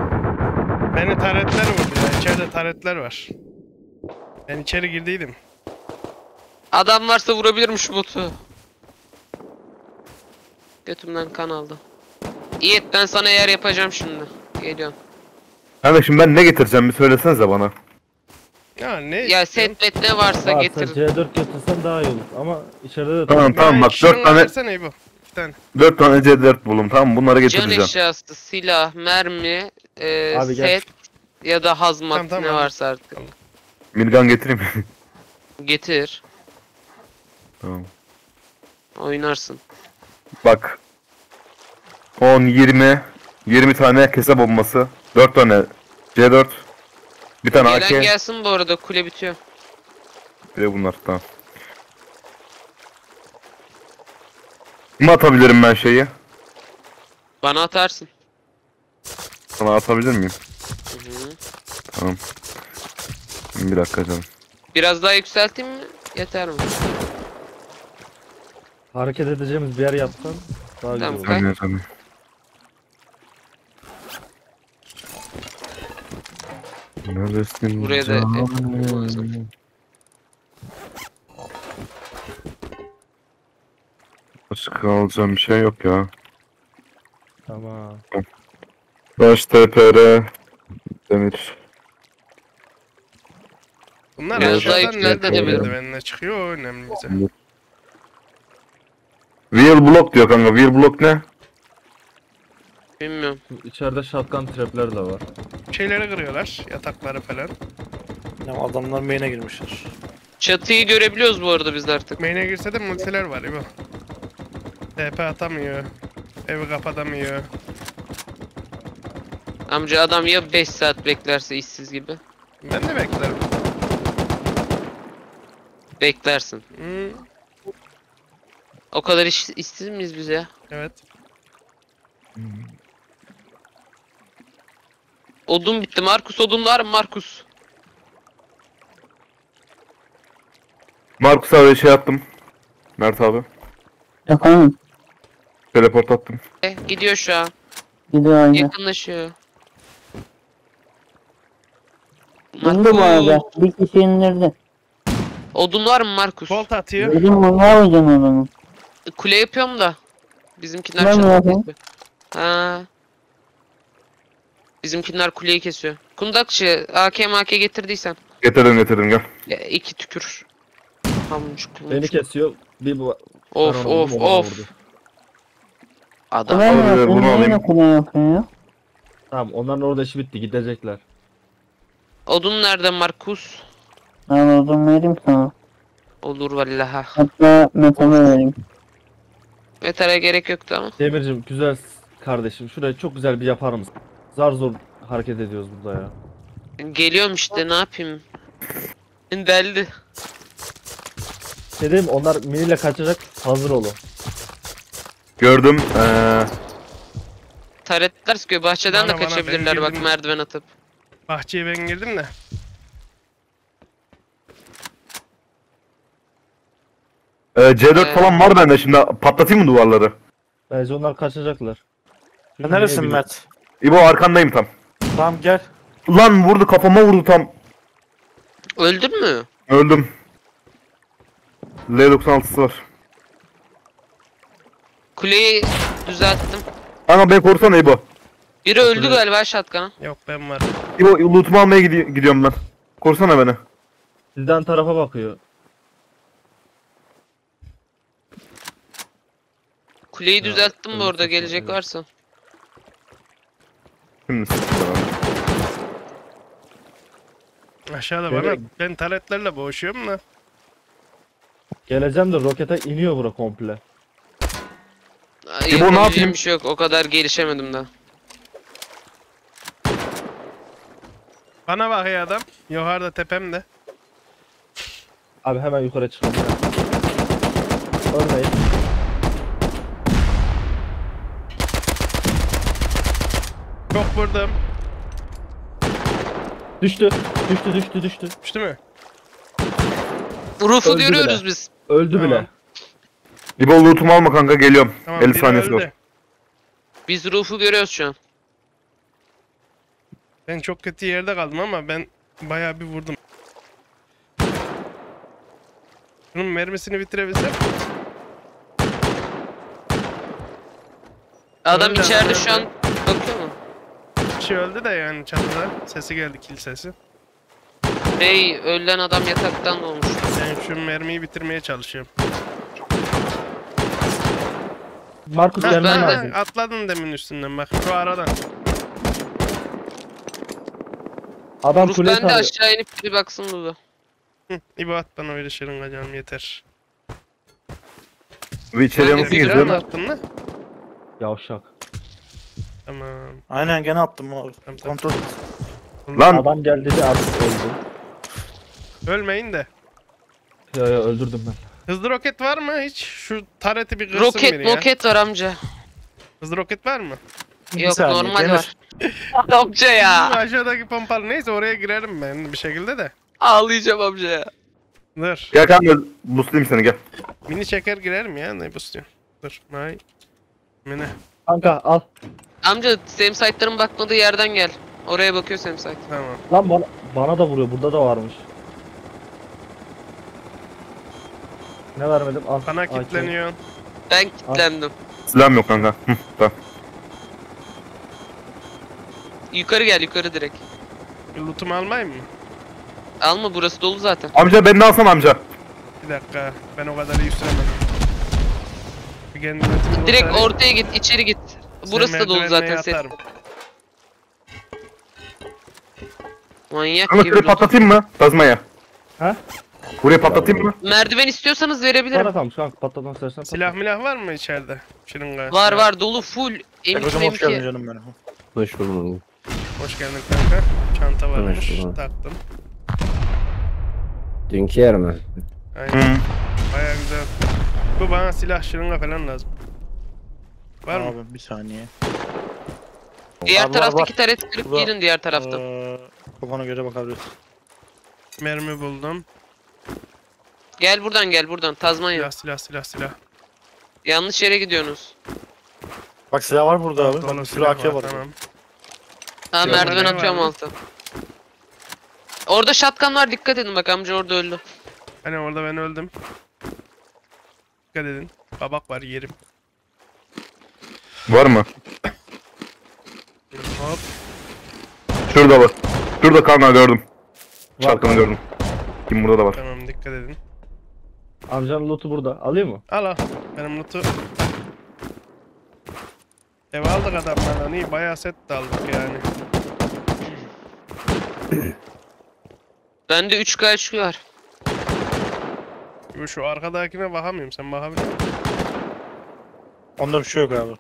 Beni taretler vurdu ya. İçeride taretler var. Ben içeri girdiydim. Adam varsa vurabilirim şu botu. Götümden kan aldı. İyi et, ben sana yer yapacağım şimdi. Geliyorum. Abi şimdi ben ne getireceğim bir söylesenize bana. Ya ne? Ya setlet ne varsa var, getir. C dört getirsen daha iyi olur ama içeride de... Tamam tamam bak dört tane... dört tane C dört buldum, tamam bunları getireceğim. Can eşyası, silah, mermi, e, set gel. Ya da hazmat tamam, tamam, ne varsa artık. Tamam. Mirgan getireyim mi? Getir. Tamam. Oynarsın. Bak. on, yirmi, yirmi tane kese bombası, dört tane C dört, Bir tane A K. Gelen gelsin bu arada, kule bitiyor. Bir de bunlar, tamam. Kime atabilirim ben şeyi? Bana atarsın. Sana atabilir miyim? Hı hı. Tamam. Bir dakika canım. Biraz daha yükselteyim mi? Yeter mi? Hareket edeceğimiz bir yer yapsan daha tamam, güzel olur. Tamam. Neredesin? Buraya da lazım. Başka alacağım bir şey yok ya. Tamam. Baş T P R demir. Bunlar aşağıdan nerede demir benimle çıkıyor, önemli bize. Wheel block diyor kanka, wheel block ne? Bilmiyorum. İçeride shotgun trapler de var. Şeyleri kırıyorlar, yatakları falan. Ya adamlar main'e girmişler. Çatıyı görebiliyoruz bu arada biz de artık. Main'e girse de multiler var İbo. T P atamıyor, evi kapatamıyor. Amca adam ya beş saat beklerse işsiz gibi. Ben de beklerim. Beklersin. Hmm. O kadar iş, işsiz miyiz biz ya? Evet. Hmm. Odun bitti. Markus odunlar mı Markus? Markus abi şey attım. Mert abi. Efendim? Teleport attım. E, gidiyor şu an. Gidiyor aynı. Yakınlaşıyor. İndi bu arada. Bir kişi indirdi. Odun var mı Markus? Bolt atıyor. Dedim bu ne yapacağım adamı? Kule yapıyorum da. Bizimkiler çalıyor. Ha. Bizimkiler kuleyi kesiyor. Kundakçı A K M A K getirdiysen. Getirdim getirdim gel. Ya, iki tükür. Hamuncuk, hamuncuk. Beni kesiyor. Bir bu. Of of of. Adam. Abi, bunu alayım. Tamam onların orada işi bitti, gidecekler. Odun nerede Markus? Ben odun vereyim sana. Olur vallaha. Hatta metana vereyim. Metara gerek yoktu ama. Demircim güzel kardeşim, şuraya çok güzel bir yapar mısın? Zar zor hareket ediyoruz burada ya. Geliyorum işte ne yapayım. Deldi. Dedim onlar miniyle kaçacak, hazır olun. Gördüm. Ee... Taretler sıkıyor, bahçeden bana, de kaçabilirler bak merdiven atıp. Bahçeye ben girdim de. Ee, C dört ee... falan var bende, şimdi patlatayım mı duvarları? Bence onlar kaçacaklar. Çünkü neresin Mert? İbo arkandayım tam. Tamam gel. Lan vurdu, kafama vurdu tam. Öldün mü? Öldüm. L doksan altısı var. Kuleyi düzelttim. Ama ben korusana İbo. Biri öldü galiba shotgun'a. Yok ben varım. İbo loot'umu almaya gidi gidiyorum ben. Korusana beni. Sizden tarafa bakıyor. Kuleyi ya, düzelttim bu arada, gelecek öyle varsa. Şimdi aşağıda bana Gere... ben taretlerle boğuşuyorum da. Geleceğim de rokete iniyor bura komple. İbo ne yapayım? Bir şey yok, o kadar gelişemedim daha. Bana bak ya adam, yukarıda tepemde. Abi hemen yukarı çıkalım. Ölmeyin. Çok vurdum. Düştü, düştü, düştü, düştü. Düştü mü? Ruf'u görüyoruz biz. Öldü tamam bile. İbo lootumu alma kanka, geliyorum. Tamam, elli saniyesi var. Biz Ruf'u görüyoruz şu an. Ben çok kötü yerde kaldım ama ben bayağı bir vurdum. Bunun mermisini bitirebilsem. Adam öldü, içeride öldü şu an. Bakıyor mu? Bir şey öldü de yani çatıda. Sesi geldi, kill sesi. Hey, ölen adam yataktan doğmuş. Ben şu mermiyi bitirmeye çalışıyorum. Markus gelmen lazım. Atladın demin üstünden bak şu aradan. Adam kule tarıyor. Ben de aşağı inip bir baksın burada. Hı, İbo at bana öyle şırınga canım yeter. Bu içeriye nasıl girdim? Yavşak. Tamam. Aynen gene attım o. Tamam, kontrol. Tamam. Lan adam geldi de artık öldü. Ölmeyin de. Ya ya öldürdüm ben. Hızlı roket var mı hiç? Şu tareti bir kırsın roket, biri ya. Roket roket var amca. Hızlı roket var mı? Yok saniye, normal denir. Var. Amca ya. Aşağıdaki pompalı neyse oraya girerim ben bir şekilde de. Ağlayacağım amca ya. Dur. Gel kanka buslayayım seni gel. Mini çeker girerim ya ne busluyorum. Dur. May. Mini. Kanka al. Amca Sam site'ların bakmadığı yerden gel. Oraya bakıyor Sam site. Tamam. Lan bana, bana da vuruyor burada da varmış. Ne vermedim al. Sana kilitleniyorsun. Ben kilitlendim. Silahım yok kanka. Hı, tamam. Yukarı gel yukarı direkt. Lootumu almayayım mı? Alma burası dolu zaten. Amca ben de alsam amca. Bir dakika ben o kadar iyi süremedim. Direkt ortaya git içeri git. Burası da dolu zaten senin. Manyak gibi. Şurayı patlatayım mı? Tazmaya. Ha? Buraya patlatayım mı? Merdiven istiyorsanız verebilirim. Tamam şu an patlatın istersen. Silah milah var mı içeride? Şırınga. Var var dolu full. Hocam hoş geldin canım benim. Hoş bulduk. Hoş geldin kanka. Çanta varmış. Taktım. Dünkü yer mi? Aynen. Baya güzel. Bu bana silah şırınga falan lazım. Var abi, mı? Bir saniye. Diğer var, taraftaki var. Taret kırıp burada, girin diğer tarafta. Ee, kafana göre bakabiliriz. Mermi buldum. Gel buradan gel buradan Tazmanya. Silah silah silah silah. Yanlış yere gidiyorsunuz. Bak silah var burada abi. Bak, silah A K var. Tamam. Ha merdiven atıyorum altı. Orada shotgun var dikkat edin bak amca orada öldü. Hani orada ben öldüm. Dikkat edin. Kabak var yerim. Var mı? Hop. Şurada var. Şurada kanka gördüm. Şarkını gördüm. Kim burada da var. Tamam dikkat edin. Amcanın loot'u burada. Alayım mı? Al al. Benim loot'u. Ev aldık adamlardan iyi bayağı set de aldık yani. Bende üç K H P var. Şu arkadakine bakamıyorum sen bakabilir misin? Onda bir şey yok abi.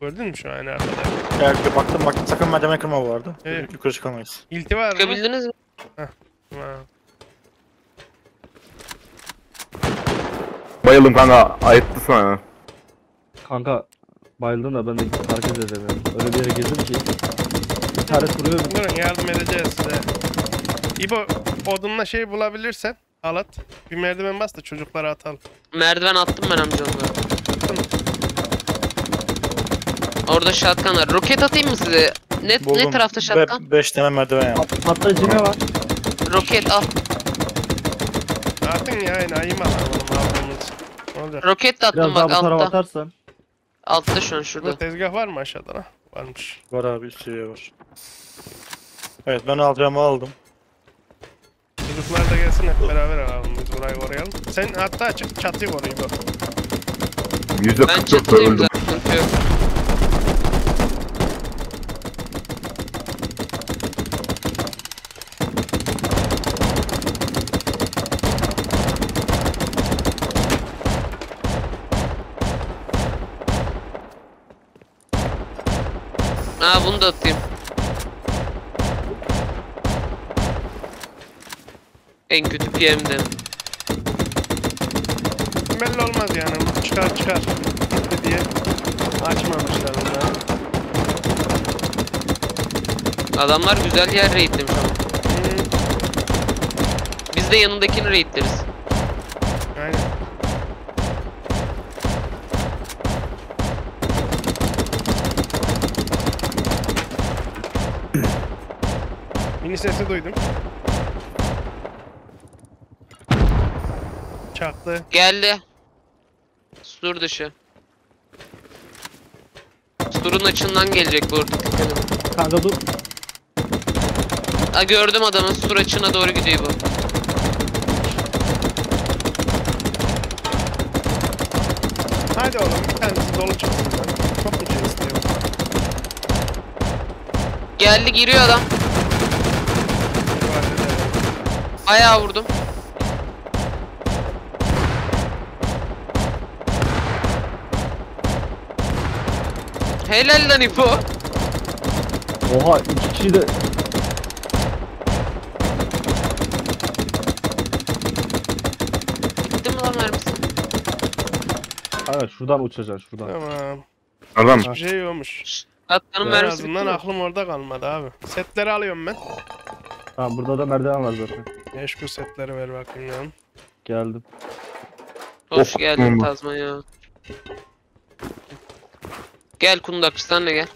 Gördün mü şu an arkada? Gerçi baktım baktım sakın merdiven kırma bu arada. Evet. Yukarı çıkamayız. İlti var mı? Çıkabildiniz mi? Heh. Bayıldım kanka ayıttı sana. Kanka bayıldım da ben de hareket edemiyorum. Öyle bir yere girdim ki. Bir tane vuruyor. Durun yardım edeceğiz size. İbo odunla şey bulabilirsen halat. Bir merdiven bas da çocuklara atalım. Merdiven attım ben amca onları. Orada shotgun var. Roket atayım mı size? Ne, buldum. Ne tarafta shotgun? beş tane merdiven ya. Patlayıcı ne var? Roket al. Ne yapayım ya? Yani, ayıma alalım. Roket de attım bak altta. Atarsan. Altta şu an şurada. Burada tezgah var mı aşağıda? Ha? Varmış. Var abi bir şey var. Evet ben alacağımı aldım. Çocuklar da gelsin hep beraber alalım. Biz burayı koruyalım. Sen hatta çık çatıyı koruyun. Ben çatıyım zaten. Ha bunu da atayım. En kötü P M'den. Belli olmaz yani. Çıkar çıkar. Gitti diye. Açmamışlar bunları. Adamlar güzel yer raidlemiş ama. Hmm. Biz de yanındakini raidleriz. Aynen. Mini sesi duydum. Çaktı. Geldi. Sur dışı. Surun açından gelecek bu orada. Kanka dur. Aa gördüm adamı. Sur açına doğru gidiyor bu. Hadi oğlum bir tanesi dolu çıksın. Çok ucu istiyor. Geldi giriyor adam. Ayağa vurdum. Helal lan İpo. Oha iki kişi de alamıyorum seni. Hayır, şuradan uçacaksın, şuradan. Tamam. Adam. Hiçbir şey yokmuş. Atlarım vermesi bitti mi? Aklım orada kalmadı abi. Setleri alıyorum ben. Tamam, burada da merdiven var zaten. Eşku setleri ver bakayım ya. Geldim. Hoş of, geldin Tazma ya. Gel kundak, senle gel.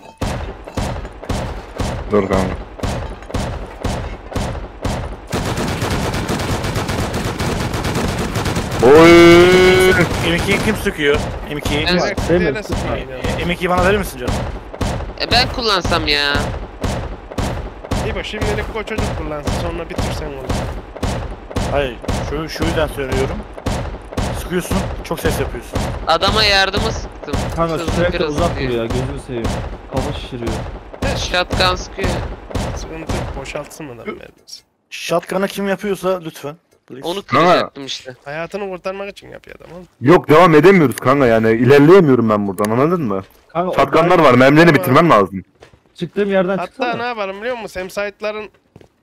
Dur tamam. Oy! M iki'yi kim sıkıyor? M iki'yi M iki'yi bana verir misin canım? E ben kullansam ya. İyi bak, şimdilik o çocuk kullansın, sonra bitirsen olur. Hayır, şu, şu yüzden söylüyorum. Sıkıyorsun, çok ses yapıyorsun. Adama yardımı sıktım. Kanka sürekli uzak duruyor ya, gözünü seveyim. Kafa şişiriyor. Shotgun sıkıyor. Sıkıntı boşaltsın mı lan mermisi? Shotgun'ı kim yapıyorsa lütfen. Onu kıracaktım işte. Hayatını kurtarmak için yap ya adam. Yok, devam edemiyoruz kanka yani, ilerleyemiyorum ben buradan, anladın mı? Kanka, shotgun'lar var, mermilerini bitirmen lazım. Çıktığım yerden çıksana. Hatta ne yaparım biliyor musun? Semsite'ların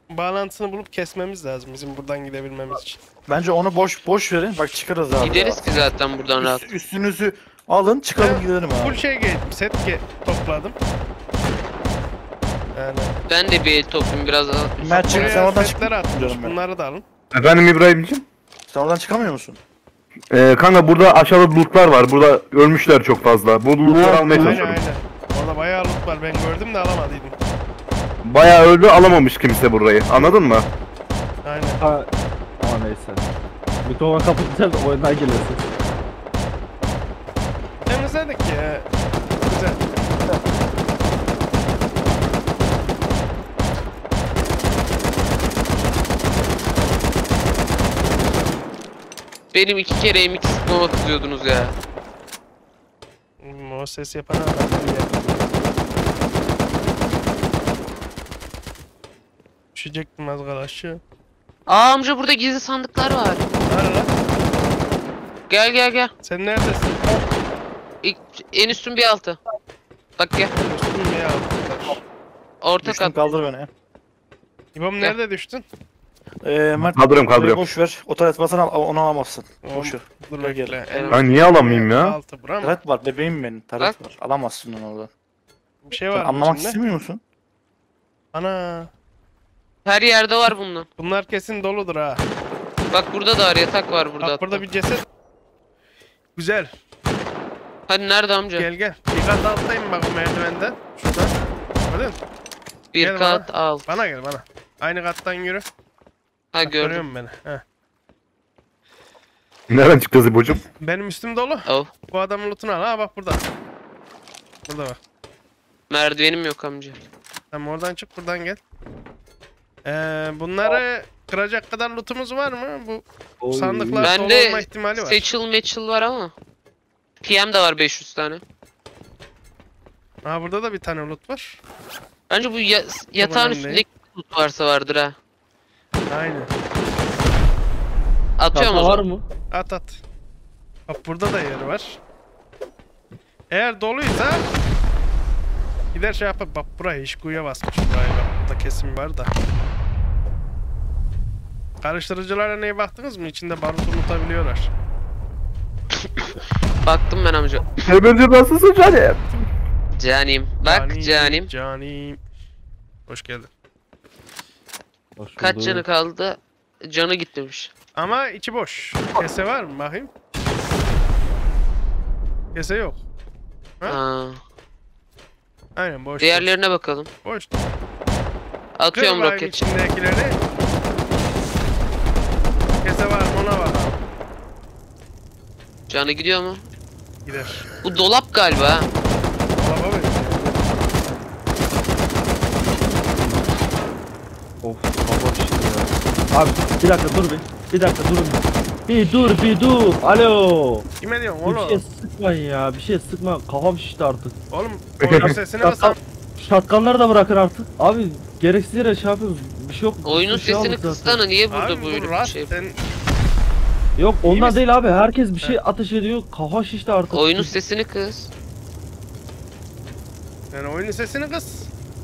bağlantısını bulup kesmemiz lazım bizim buradan gidebilmemiz için. Bence onu boş boş verin, bak çıkarız abi. Gideriz ya ki zaten buradan. Üst, rahat. Üstünüzü alın, çıkalım ben, gidelim abi. Full şey geldim, set ge topladım. Yani. Ben de bir el toplayayım biraz. Ben çıkın, sen oradan çıkın. Atmış, bunları da alın. Efendim İbrahim'ciğim? Sen oradan çıkamıyor musun? Ee, kanka burada aşağıda lootlar var, burada ölmüşler çok fazla. Bu lootları almaya çalışıyorum. Orada bayağı loot var, ben gördüm de alamadıydım. Bayağı öldü, alamamış kimse burayı, anladın mı? Aynen. Ha, ama neyse. Mikrofonu kapatacağız da oyundan geliyorsun. Temizledik ya. Güzel. Benim iki kere M iki sıkmama kızıyordunuz ya. O ses yapan adam değil ya. Düşecektim az kadar aşağı. Aa amca, burada gizli sandıklar var. Nerede lan? Gel gel gel. Sen neredesin? İlk, en üstün bir altı. Bak gel. Üstün bir altı. Orta kat. Kaldır beni. İbam gel. Nerede düştün? Eee Mert, kaldırıyorum, kaldırıyorum. Boş ver. O tarz basana, onu alamazsın. Boş ver. Dur be gel. Ben niye alamayayım ya? Altı bura mı? Taret var bebeğim benim. Taret var. Alamazsın onu oradan. Bir şey var. Sen anlamak içinde istemiyor musun? Ana. Her yerde var bunlar. Bunlar kesin doludur ha. Bak burada da var, yatak var burada. Bak burada hatta bir ceset. Güzel. Hadi nerede amca? Gel gel. Bir kat altayım bak o merdivenden. Şurada. Gördün mü? Bir gel kat bana alt. Bana gel bana. Aynı kattan yürü. Ha bak, gördüm beni. He. Nereden çıktı zibucum? Benim üstüm dolu. Oh. Bu adamın lootunu al ha, bak burada. Burada bak. Merdivenim yok amca. Tamam oradan çık, buradan gel. Ee, bunları kıracak kadar lootumuz var mı? Bu oy, sandıklar dolu olma ihtimali var. Seçil meçil var ama. P M de var beş yüz tane. Aa burada da bir tane loot var. Bence bu ya yatağın üstündeki loot varsa vardır ha. Aynen. Atıyorum o zaman. Var mı? At at. Bak burada da yer var. Eğer doluysa gider şey yapıp, bak buraya iş kuyuya basmış buraya, bak burada kesim var da. Karıştırıcılara neye baktınız mı? İçinde barut unutabiliyorlar. Baktım ben amca. Öbürcü nasılsın canim? Canim. Bak canim. Canim. Canim. Hoş geldin. Hoş kaç oldu. Canı kaldı? Canı gitmemiş. Ama içi boş. Kese var mı bakayım? Kese yok. Ha? Aynen boş. Diğerlerine boş bakalım. Boş. Atıyorum roket. İçindekileri. Kese var mı, ona var. Canı gidiyor mu? Gider. Bu dolap galiba. Dolaba mı? Of baba şimdi ya. Abi bir dakika dur bir. Bir dakika durun. Bir dur bir dur. Alo. Kime diyorsun oğlum? Bir şey sıkma ya. Bir şey sıkma. Kafam şişti artık. Oğlum oyunun sesini basan. Şatkanları da bırakın artık. Abi gereksiz yere şey yapıyoruz. Bir şey yok. Oyunun şey sesini kıstana, niye burada böyle bir şey? Sen... Yok ondan değil abi. Herkes bir şey ateş ediyor. Kafa şişti artık. Oyunun sesini kıs. Yani oyunun sesini kıs.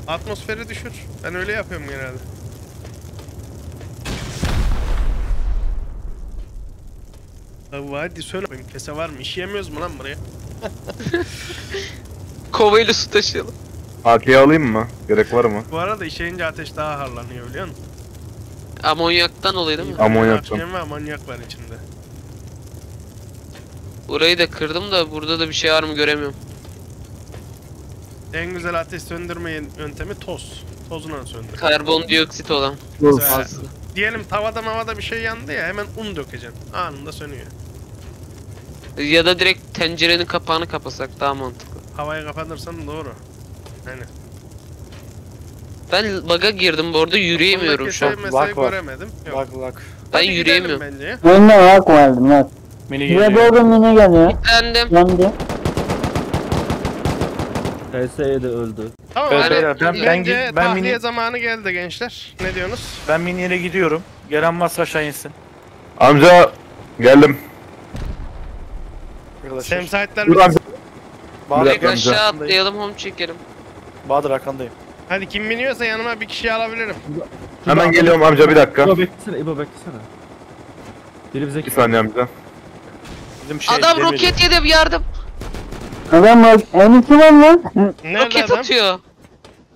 Atmosferi düşür. Ben öyle yapıyorum genelde. Tavuğu hadi söyle bakayım, kese var mı? İşeyemiyoruz mu lan buraya? Kovayla su taşıyalım. A K'yi alayım mı? Gerek var mı? Bu arada işeyince ateş daha harlanıyor biliyor musun? Amonyaktan dolayı değil mi? Amonyaktan. Amonyaktan. Amonyak var içinde. Burayı da kırdım da burada da bir şey var mı göremiyorum. En güzel ateş söndürme yöntemi toz. Tozuna söndür. Karbondioksit olan. Fazla. Diyelim tavada mavada bir şey yandı ya, hemen un dökeceksin. Anında sönüyor. Ya da direkt tencerenin kapağını kapasak daha mantıklı. Havayı kapatırsan doğru. Yani. Ben bug'a girdim bu arada, yürüyemiyorum şu an. Lag var. Lag lag. Ben yürüyemiyorum. Ben de lag vardım lag. Mini geliyor. Buraya doğru mini geliyor. Gitlendim. Yandı. T S'ye de öldü. Tamam evet, hani, ben, ben, ben, ben tahliye mini... zamanı geldi gençler. Ne diyorsunuz? Ben miniyle gidiyorum. Gelen varsa aşağı insin. Amca geldim. Şemsahitler mi? Bahadır aşağı atlayalım, home çekelim. Bahadır arkandayım. Hadi kim biniyorsa yanıma bir kişi alabilirim. Hemen amca, geliyorum amca bir dakika. İbo beklesene, İbo beklesene. Biri bize bir saniye amca. Şey, adam roket yedi, bir yardım. Adam var, on iki var lan. Roket adam? Atıyor.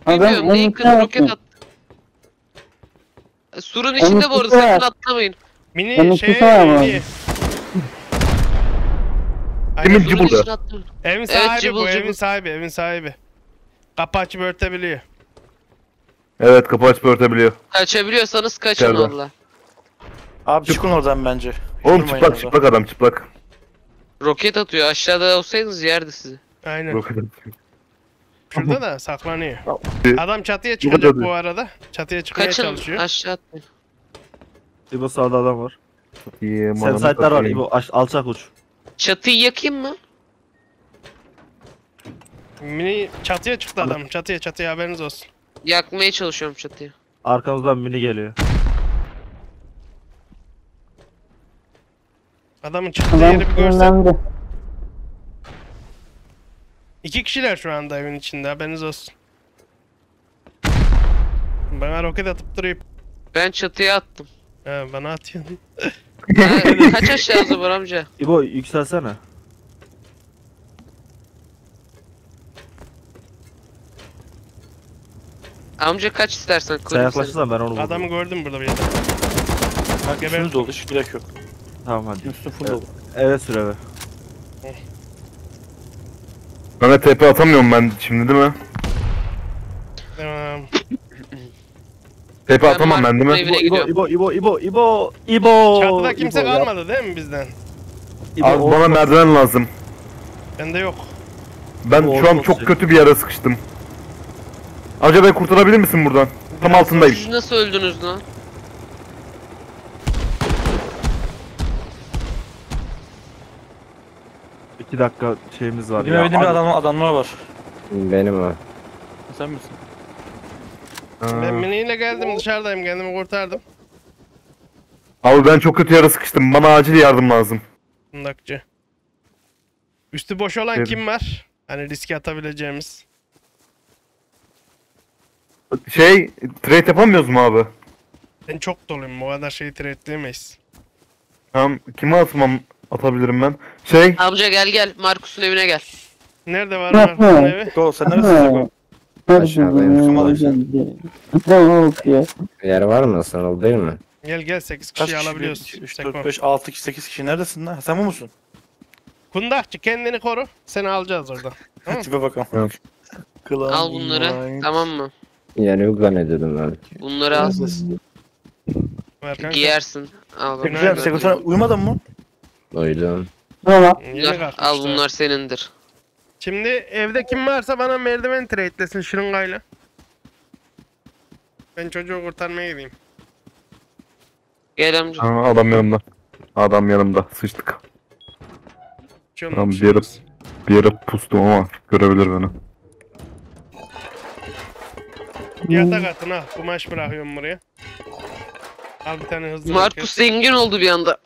Bilmiyorum, neyin kızı roket attı. Surun içinde bu arada, sakın atlamayın. Mini şey, mini. Emin ki burada. Evin sahibi evet, cibul, bu, cibul. evin sahibi, evin sahibi. Kapı açıp örtebiliyor. Evet, kapı açıp örtebiliyor. Kaçabiliyorsanız kaçın valla. Abi çıkın oradan bence. Oğlum çıplak, çıplak adam, çıplak. Roket atıyor, aşağıda olsaydınız yerdi sizi. Aynen. Roket atıyor. Şurada da saklanıyor. Adam çatıya çıkacak bu arada. Çatıya çıkmaya kaçın, çalışıyor. Kaçın, aşağı atmayın. İbo sağda adam var. Sensatlar var İbo, alçak uç. Çatıyı yakayım mı? Mini çatıya çıktı adam, çatıya çatıya haberiniz olsun. Yakmaya çalışıyorum çatıyı. Arkamızdan mini geliyor. Adamın çıktığı yeri bir görsen. İki kişiler şu anda evin içinde, haberiniz olsun. Bana roket atıp duruyor. Ben çatıya attım. He bana atıyorsun. Kaç aşağı zıbar amca? İbo yükselsene. Amca kaç istersen koyayım. Sen yaklaşırsan ben onu buldum. Adamı gördüm burada bir yerde. Bak ebeni dolu, hiç gerek yok. Tamam hadi. Yusuf'u dolu. Evet sür eve. Bana T P atamıyorum ben şimdi değil mi? Tamam. T P atamam ben değil mi? İbo, İbo, İbo, İbo, İbo, İbo. Çatıda kimse İbo kalmadı ya. Değil mi bizden? İbo, abi bana merdiven lazım. Bende yok. Ben İbo, şu an çok kötü bir yere sıkıştım. Amca beni kurtarabilir misin buradan? Tam ya altındayım. Siz nasıl öldünüz lan? iki dakika şeyimiz var. Benim evimde adam, adamlar var. Benim var. Sen misin? Aa. Ben miniyle geldim, dışarıdayım, kendimi kurtardım. Abi ben çok kötü yere sıkıştım, bana acil yardım lazım. Bundakçı. Üstü boş olan evet. Kim var? Hani riske atabileceğimiz. Şey, trade yapamıyoruz mu abi? Ben çok doluyum, o kadar şeyi trade edemeyiz. Tamam, kime atmam atabilirim ben? Şey... Amca gel gel, Markus'un evine gel. Nerede var Markus'un evi? Go, sen neredesin? Aşağıdayım, kumalayacağım. Yer var mı? Sanal değil mi? Gel gel, sekiz kişi alabiliyorsun. üç, dört, beş, altı, sekiz kişi neredesin lan? Sen bu musun? Kundakçı, kendini koru, seni alacağız oradan. Tipe bakalım. Al bunları, tamam mı? Yani yok zannediyordum ben. Bunları alsın. Giyersin. Güzel, sen sen uyumadın mı? Uyudum. Al bunlar senindir. Şimdi evde kim varsa bana merdiven trade'lesin şırıngayla. Ben çocuğu kurtarmaya gideyim. Gel amca. Aa, adam yanımda. Adam yanımda. Sıçtık. Tamam, bir yere, bir yere pustum ama görebilir beni. Yatak atın ha, kumaş bırakıyorum buraya. Al bir tane hızlı. Markus zengin oldu bir anda.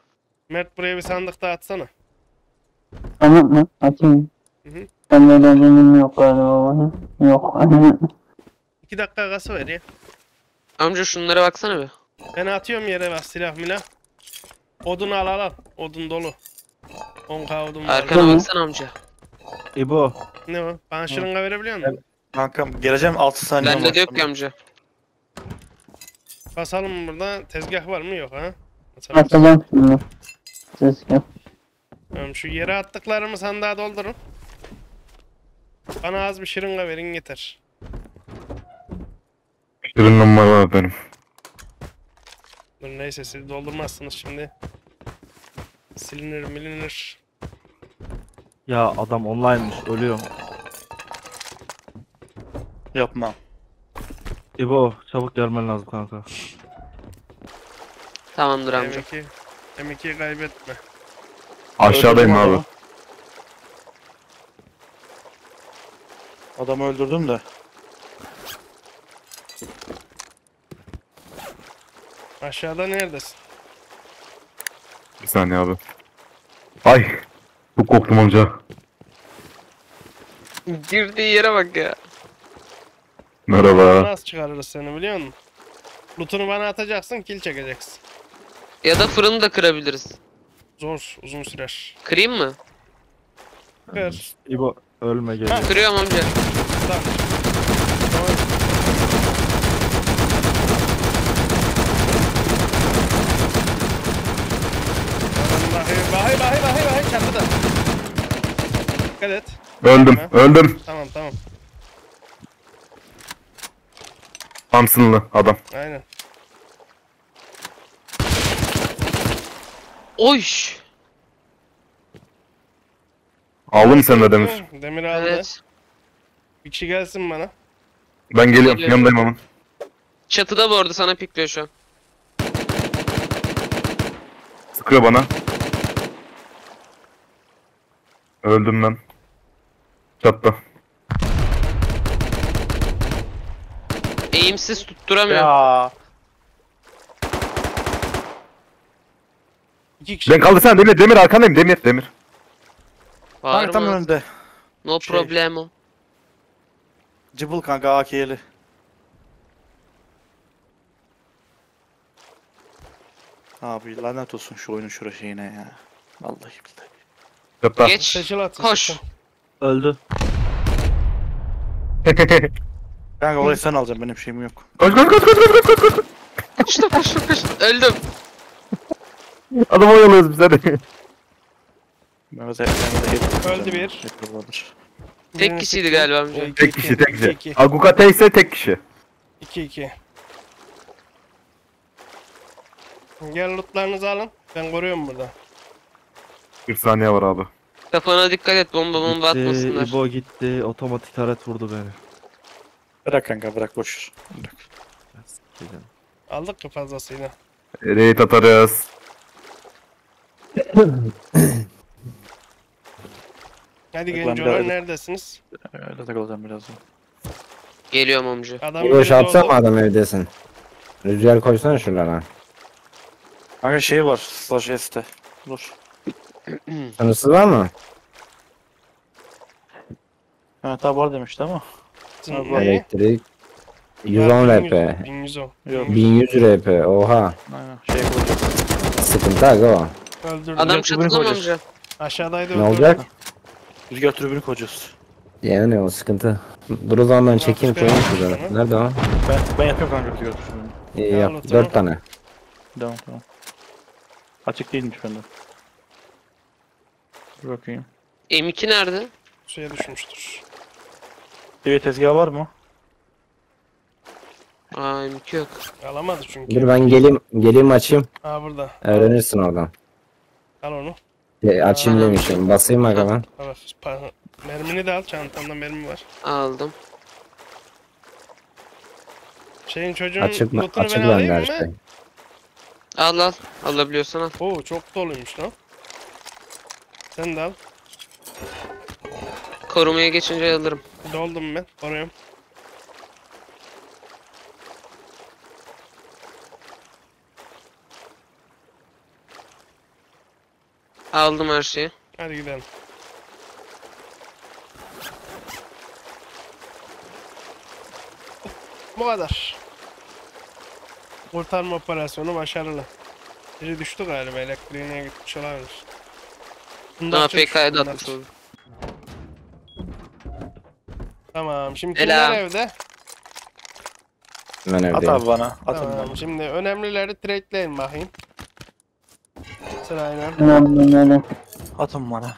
Mert buraya bir sandık daha atsana. Sandık mı? Atayım. Ben de benim yok galiba. Yok. İki dakika gası ver ya. Amca şunlara baksana be. Ben atıyorum yere bak, silah milah. Odun al al al. Odun dolu. on k oldum. Arkana baksana amca. İbo. Ne o? Bana şırınga verebiliyor musun? Kankam geleceğim altı saniye. Bende de yok ki amca. Basalım burada. Tezgah var mı? Yok ha? Atalım şimdi. Tezgah. Tamam, şu yere attıklarımı sandığa doldurun. Bana az bir şırınga verin yeter. Şırıngam var benim. Dur neyse siz doldurmazsınız şimdi. Silinir milinir. Ya adam online'mış, ölüyor. Yapma. İbo çabuk gelmen lazım kanka. Tamamdır amca. M iki'yi kaybetme. Aşağıdayım abi. Adamı öldürdüm de. Aşağıda neredesin? Bir saniye abi. Ay! Çok korktum amca. Girdiği yere bak ya. Merhaba. Nasıl çıkarırız seni biliyor musun? Loot'unu bana atacaksın, kill çekeceksin. Ya da fırını da kırabiliriz. Zor, uzun sürer. Kırayım mı? Kır. İbo ölme geliyor. Kırıyorum amca. Tamam. Bahay bahay bahay bahay çatıda. Dikkat et. Öldüm, ha. öldüm. Tamam, tamam. Hamsınlı adam. Aynen. Oy. Aldın sen de demir. Demir aldı. Evet. Bir kişi gelsin bana. Ben geliyorum, geliyorum. Yanındayım onun. Çatıda bu arada, sana pikliyor şu an. Sıkıyor bana. Öldüm ben. Çattı. Eğimsiz tutturamıyorum. Ya. Ben kaldırsana demir, demir arkandayım, demir, demir. Var tam önde. No şey. Problemo. Cıbıl kanka A K'li. Abi lanet olsun şu oyunun şura şeyine ya. Vallahi billahi. Tıpta. Geç, koş. Öldü. Kanka orayı sen alacaksın, benim şeyim yok. Koş koş koş koş koş koş koş koş. Koştum koştum koştum. Öldüm. Adamı oyalıyoruz biz hadi. Öldü bir. Tek kişiydi galiba amca. Tek kişi tek kişi. Agukate ise tek kişi. iki iki. Gel lootlarınızı alın. Ben koruyorum burada. kırk saniye var abi. Kafana dikkat et, bomba bomba gitti, atmasınlar. İbo gitti, otomatik taret vurdu beni. Bırak kanka bırak, boş. Bırak. Aldık mı fazlasıyla? Raid atarız. Hadi gencolar neredesiniz? Öyle takılacağım birazdan. Geliyorum amca. İbo şapsam adam evdesin. Rüzgar koysana şuralara. Kanka şey var, slash este. Dur. Tanrısız var mı? Evet abi var demişti ama. Elektrik yüz on R P. bin yüz R P oha. Aynen şey koyacak. Sıkıntı aga o. Adam çatıda mı amca? Aşağıdaydı öldürdü. Ne olacak? Rüzgar tribünü koyacağız. Yani o sıkıntı. Dur o zaman ben çekeyim koyayım şurada. Nerede o? Ben, ben yapıyorum kanka rüzgar tribünü. İyi yap dört tane. Tamam tamam. Açık değilmiş bende. Bakayım. M iki nerede? Şeye düşmüştür. Evet tezgah var mı? Aa M iki yok. Alamadı çünkü. Dur ben geleyim, geleyim açayım. Aa burada. Öğrenirsin oradan. Al onu. E, açayım demişim. Basayım mı hemen? Tamam. Mermini de al, çantamda mermi var. Aldım. Şeyin çocuğun açık mı? Açık lan her şey. Al al. Alabiliyorsan al. Oo çok doluymuş lan. Sen de al. Korumaya geçince alırım. Doldum ben, koruyorum. Aldım her şeyi. Hadi gidelim. Bu kadar. Kurtarma operasyonu başarılı. Biri düştü galiba, elektriğine gitmiş olabilir. Bundan A P K'ya da atmış oldu. Tamam şimdi kimler evde? Ben evdeyim. At abi bana. At tamam, bana. Şimdi önemlileri trade'leyin bakayım. Sırayla. Önemlileri. Atın bana.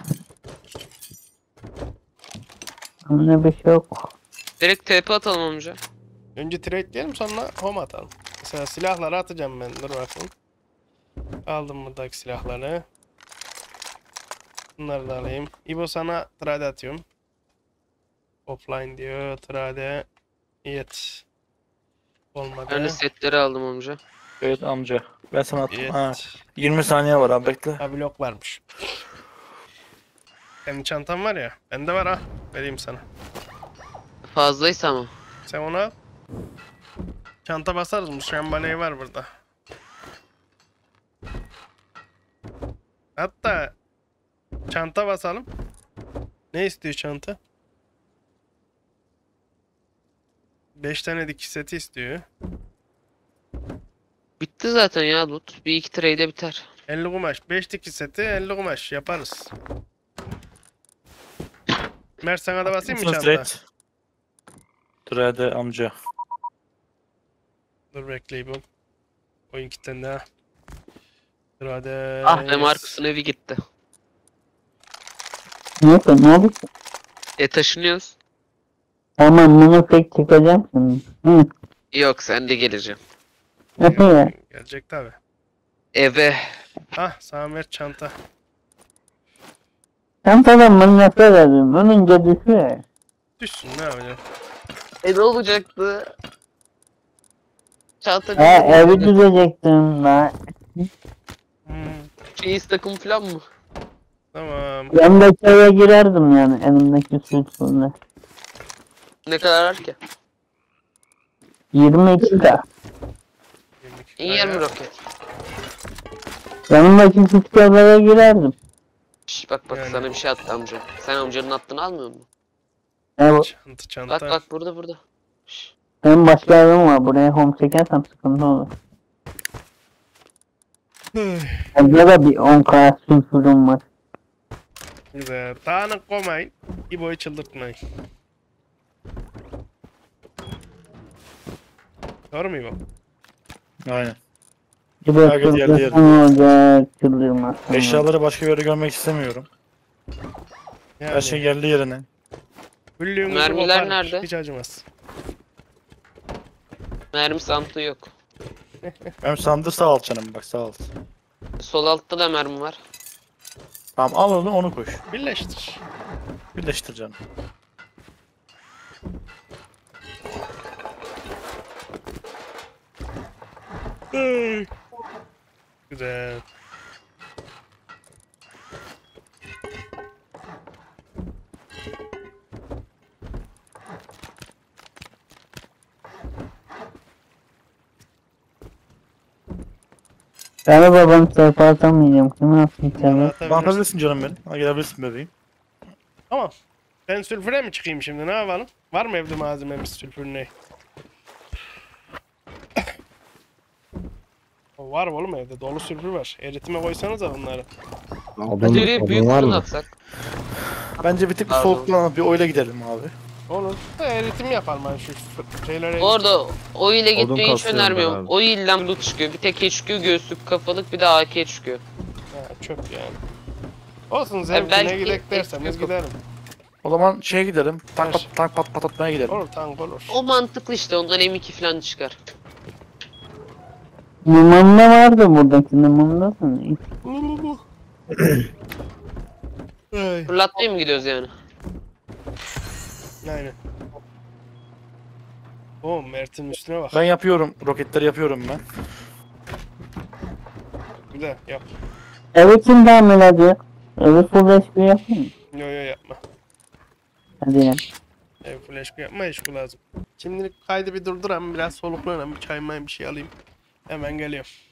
Ne bir şey yok. Direkt T P atalım amca. Önce trade'leyelim sonra home atalım. Mesela silahları atacağım ben. Dur bakayım. Aldım buradaki silahları. Bunları da alayım. İbo sana trade atıyorum. Offline diyor. Trade. Yet. Olmadı. Ben de setleri aldım amca. Evet amca. Ben sana attım. Evet. Ha. yirmi saniye var abi bekle. Ha blok varmış. Senin çantan var ya. Bende var ha. Vereyim sana. Fazlaysa mı? Sen onu al. Çanta basarız mı? Şambaleyi var burada. Hatta çanta basalım. Ne istiyor çanta? beş tane dikiş seti istiyor. Bitti zaten ya loot. Bir iki trade'e biter. elli kumaş. beş dikiş seti elli kumaş yaparız. Mert sana da basayım mı çanta? Trade amca. Dur bekleyeyim. Oyun kitten daha. Trade. Ah be Markus'un evi gitti. Ne yapayım ne yapayım? E taşınıyoruz. Aman bunu pek çıkacak mısın? Yok sen de geleceğim. Yok, gelecek tabi. Eve. Hah Samet çanta. Çantadan manyaklar alayım. Onun cadisi. Düşsün ne yapacağım? E ne olacaktı? Çanta ha, evi düzecektim ben. Hmm. Cheese takım falan mı? Tamam. Ben de eve girerdim yani elimdeki sütünle. Ne kadar var ki? yirmi iki K. İyi yer mi roket? Yanımdaki küçüklerle girerdim. Şş, bak bak yani. Sana bir şey attı amca. Sen amcanın attığını almıyor musun? Evet. Çanta, çanta. Bak bak burada burada. Şş. Benim başka evim var. Buraya home çekersem sıkıntı olur. Evde de bir on K sülfürüm var. Güzel. Dağınık koymayın. İbo'yu çıldırtmayın. Doğru muyum abi? Aynen. Herkes yerli yerine. Eşyaları başka bir yere görmek istemiyorum. Yani. Her şey yerli yerine. Mermiler nerede? Hiç acımaz. Mermi sandığı yok. Mermi sandığı sağ alt canım bak sağ alt. Sol altta da mermi var. Tamam al onu onu koş. Birleştir. Birleştir canım. Güzel. Sana babam tarafı atamayacağım. Kime atmayacağım? Bakabilirsin canım benim. Ha, gelebilirsin bebeğim. Tamam. Ben sülfüre mi çıkayım şimdi? Ne yapalım? Var mı evde malzememiz sülfürüne? Var oğlum evde dolu sülfür var. Eritime koysanız da bunları. Acele büyük fırın atsak. Bence bir tık soğuklanıp bir oyla gidelim abi. Olur. Eritim yapalım ben şu şeylere. Orada o ile gitmeyi hiç önermiyorum. O ile loot çıkıyor. Bir tek çıkıyor göğüslük kafalık bir de A K çıkıyor. Ha çöp yani. Olsun zevkine gidek derseniz gidelim. O zaman şeye gidelim. Tank pat, tank pat, patlatmaya gidelim. Olur tank olur. O mantıklı işte ondan M iki falan çıkar. Limanla vardı buradaki limanla sana. Fırlatmaya mı gidiyoruz yani? Aynen. O Mert'in üstüne bak. Ben yapıyorum, roketleri yapıyorum ben. Bir de yap. Evet kim damel hadi. Evi full H P yapayım mı? Yo yo yapma. Hadi ya. Evi full H P yapma hiç lazım. Şimdilik kaydı bir durduram biraz soluklanam bir çay may bir şey alayım. Hemen geliyorum.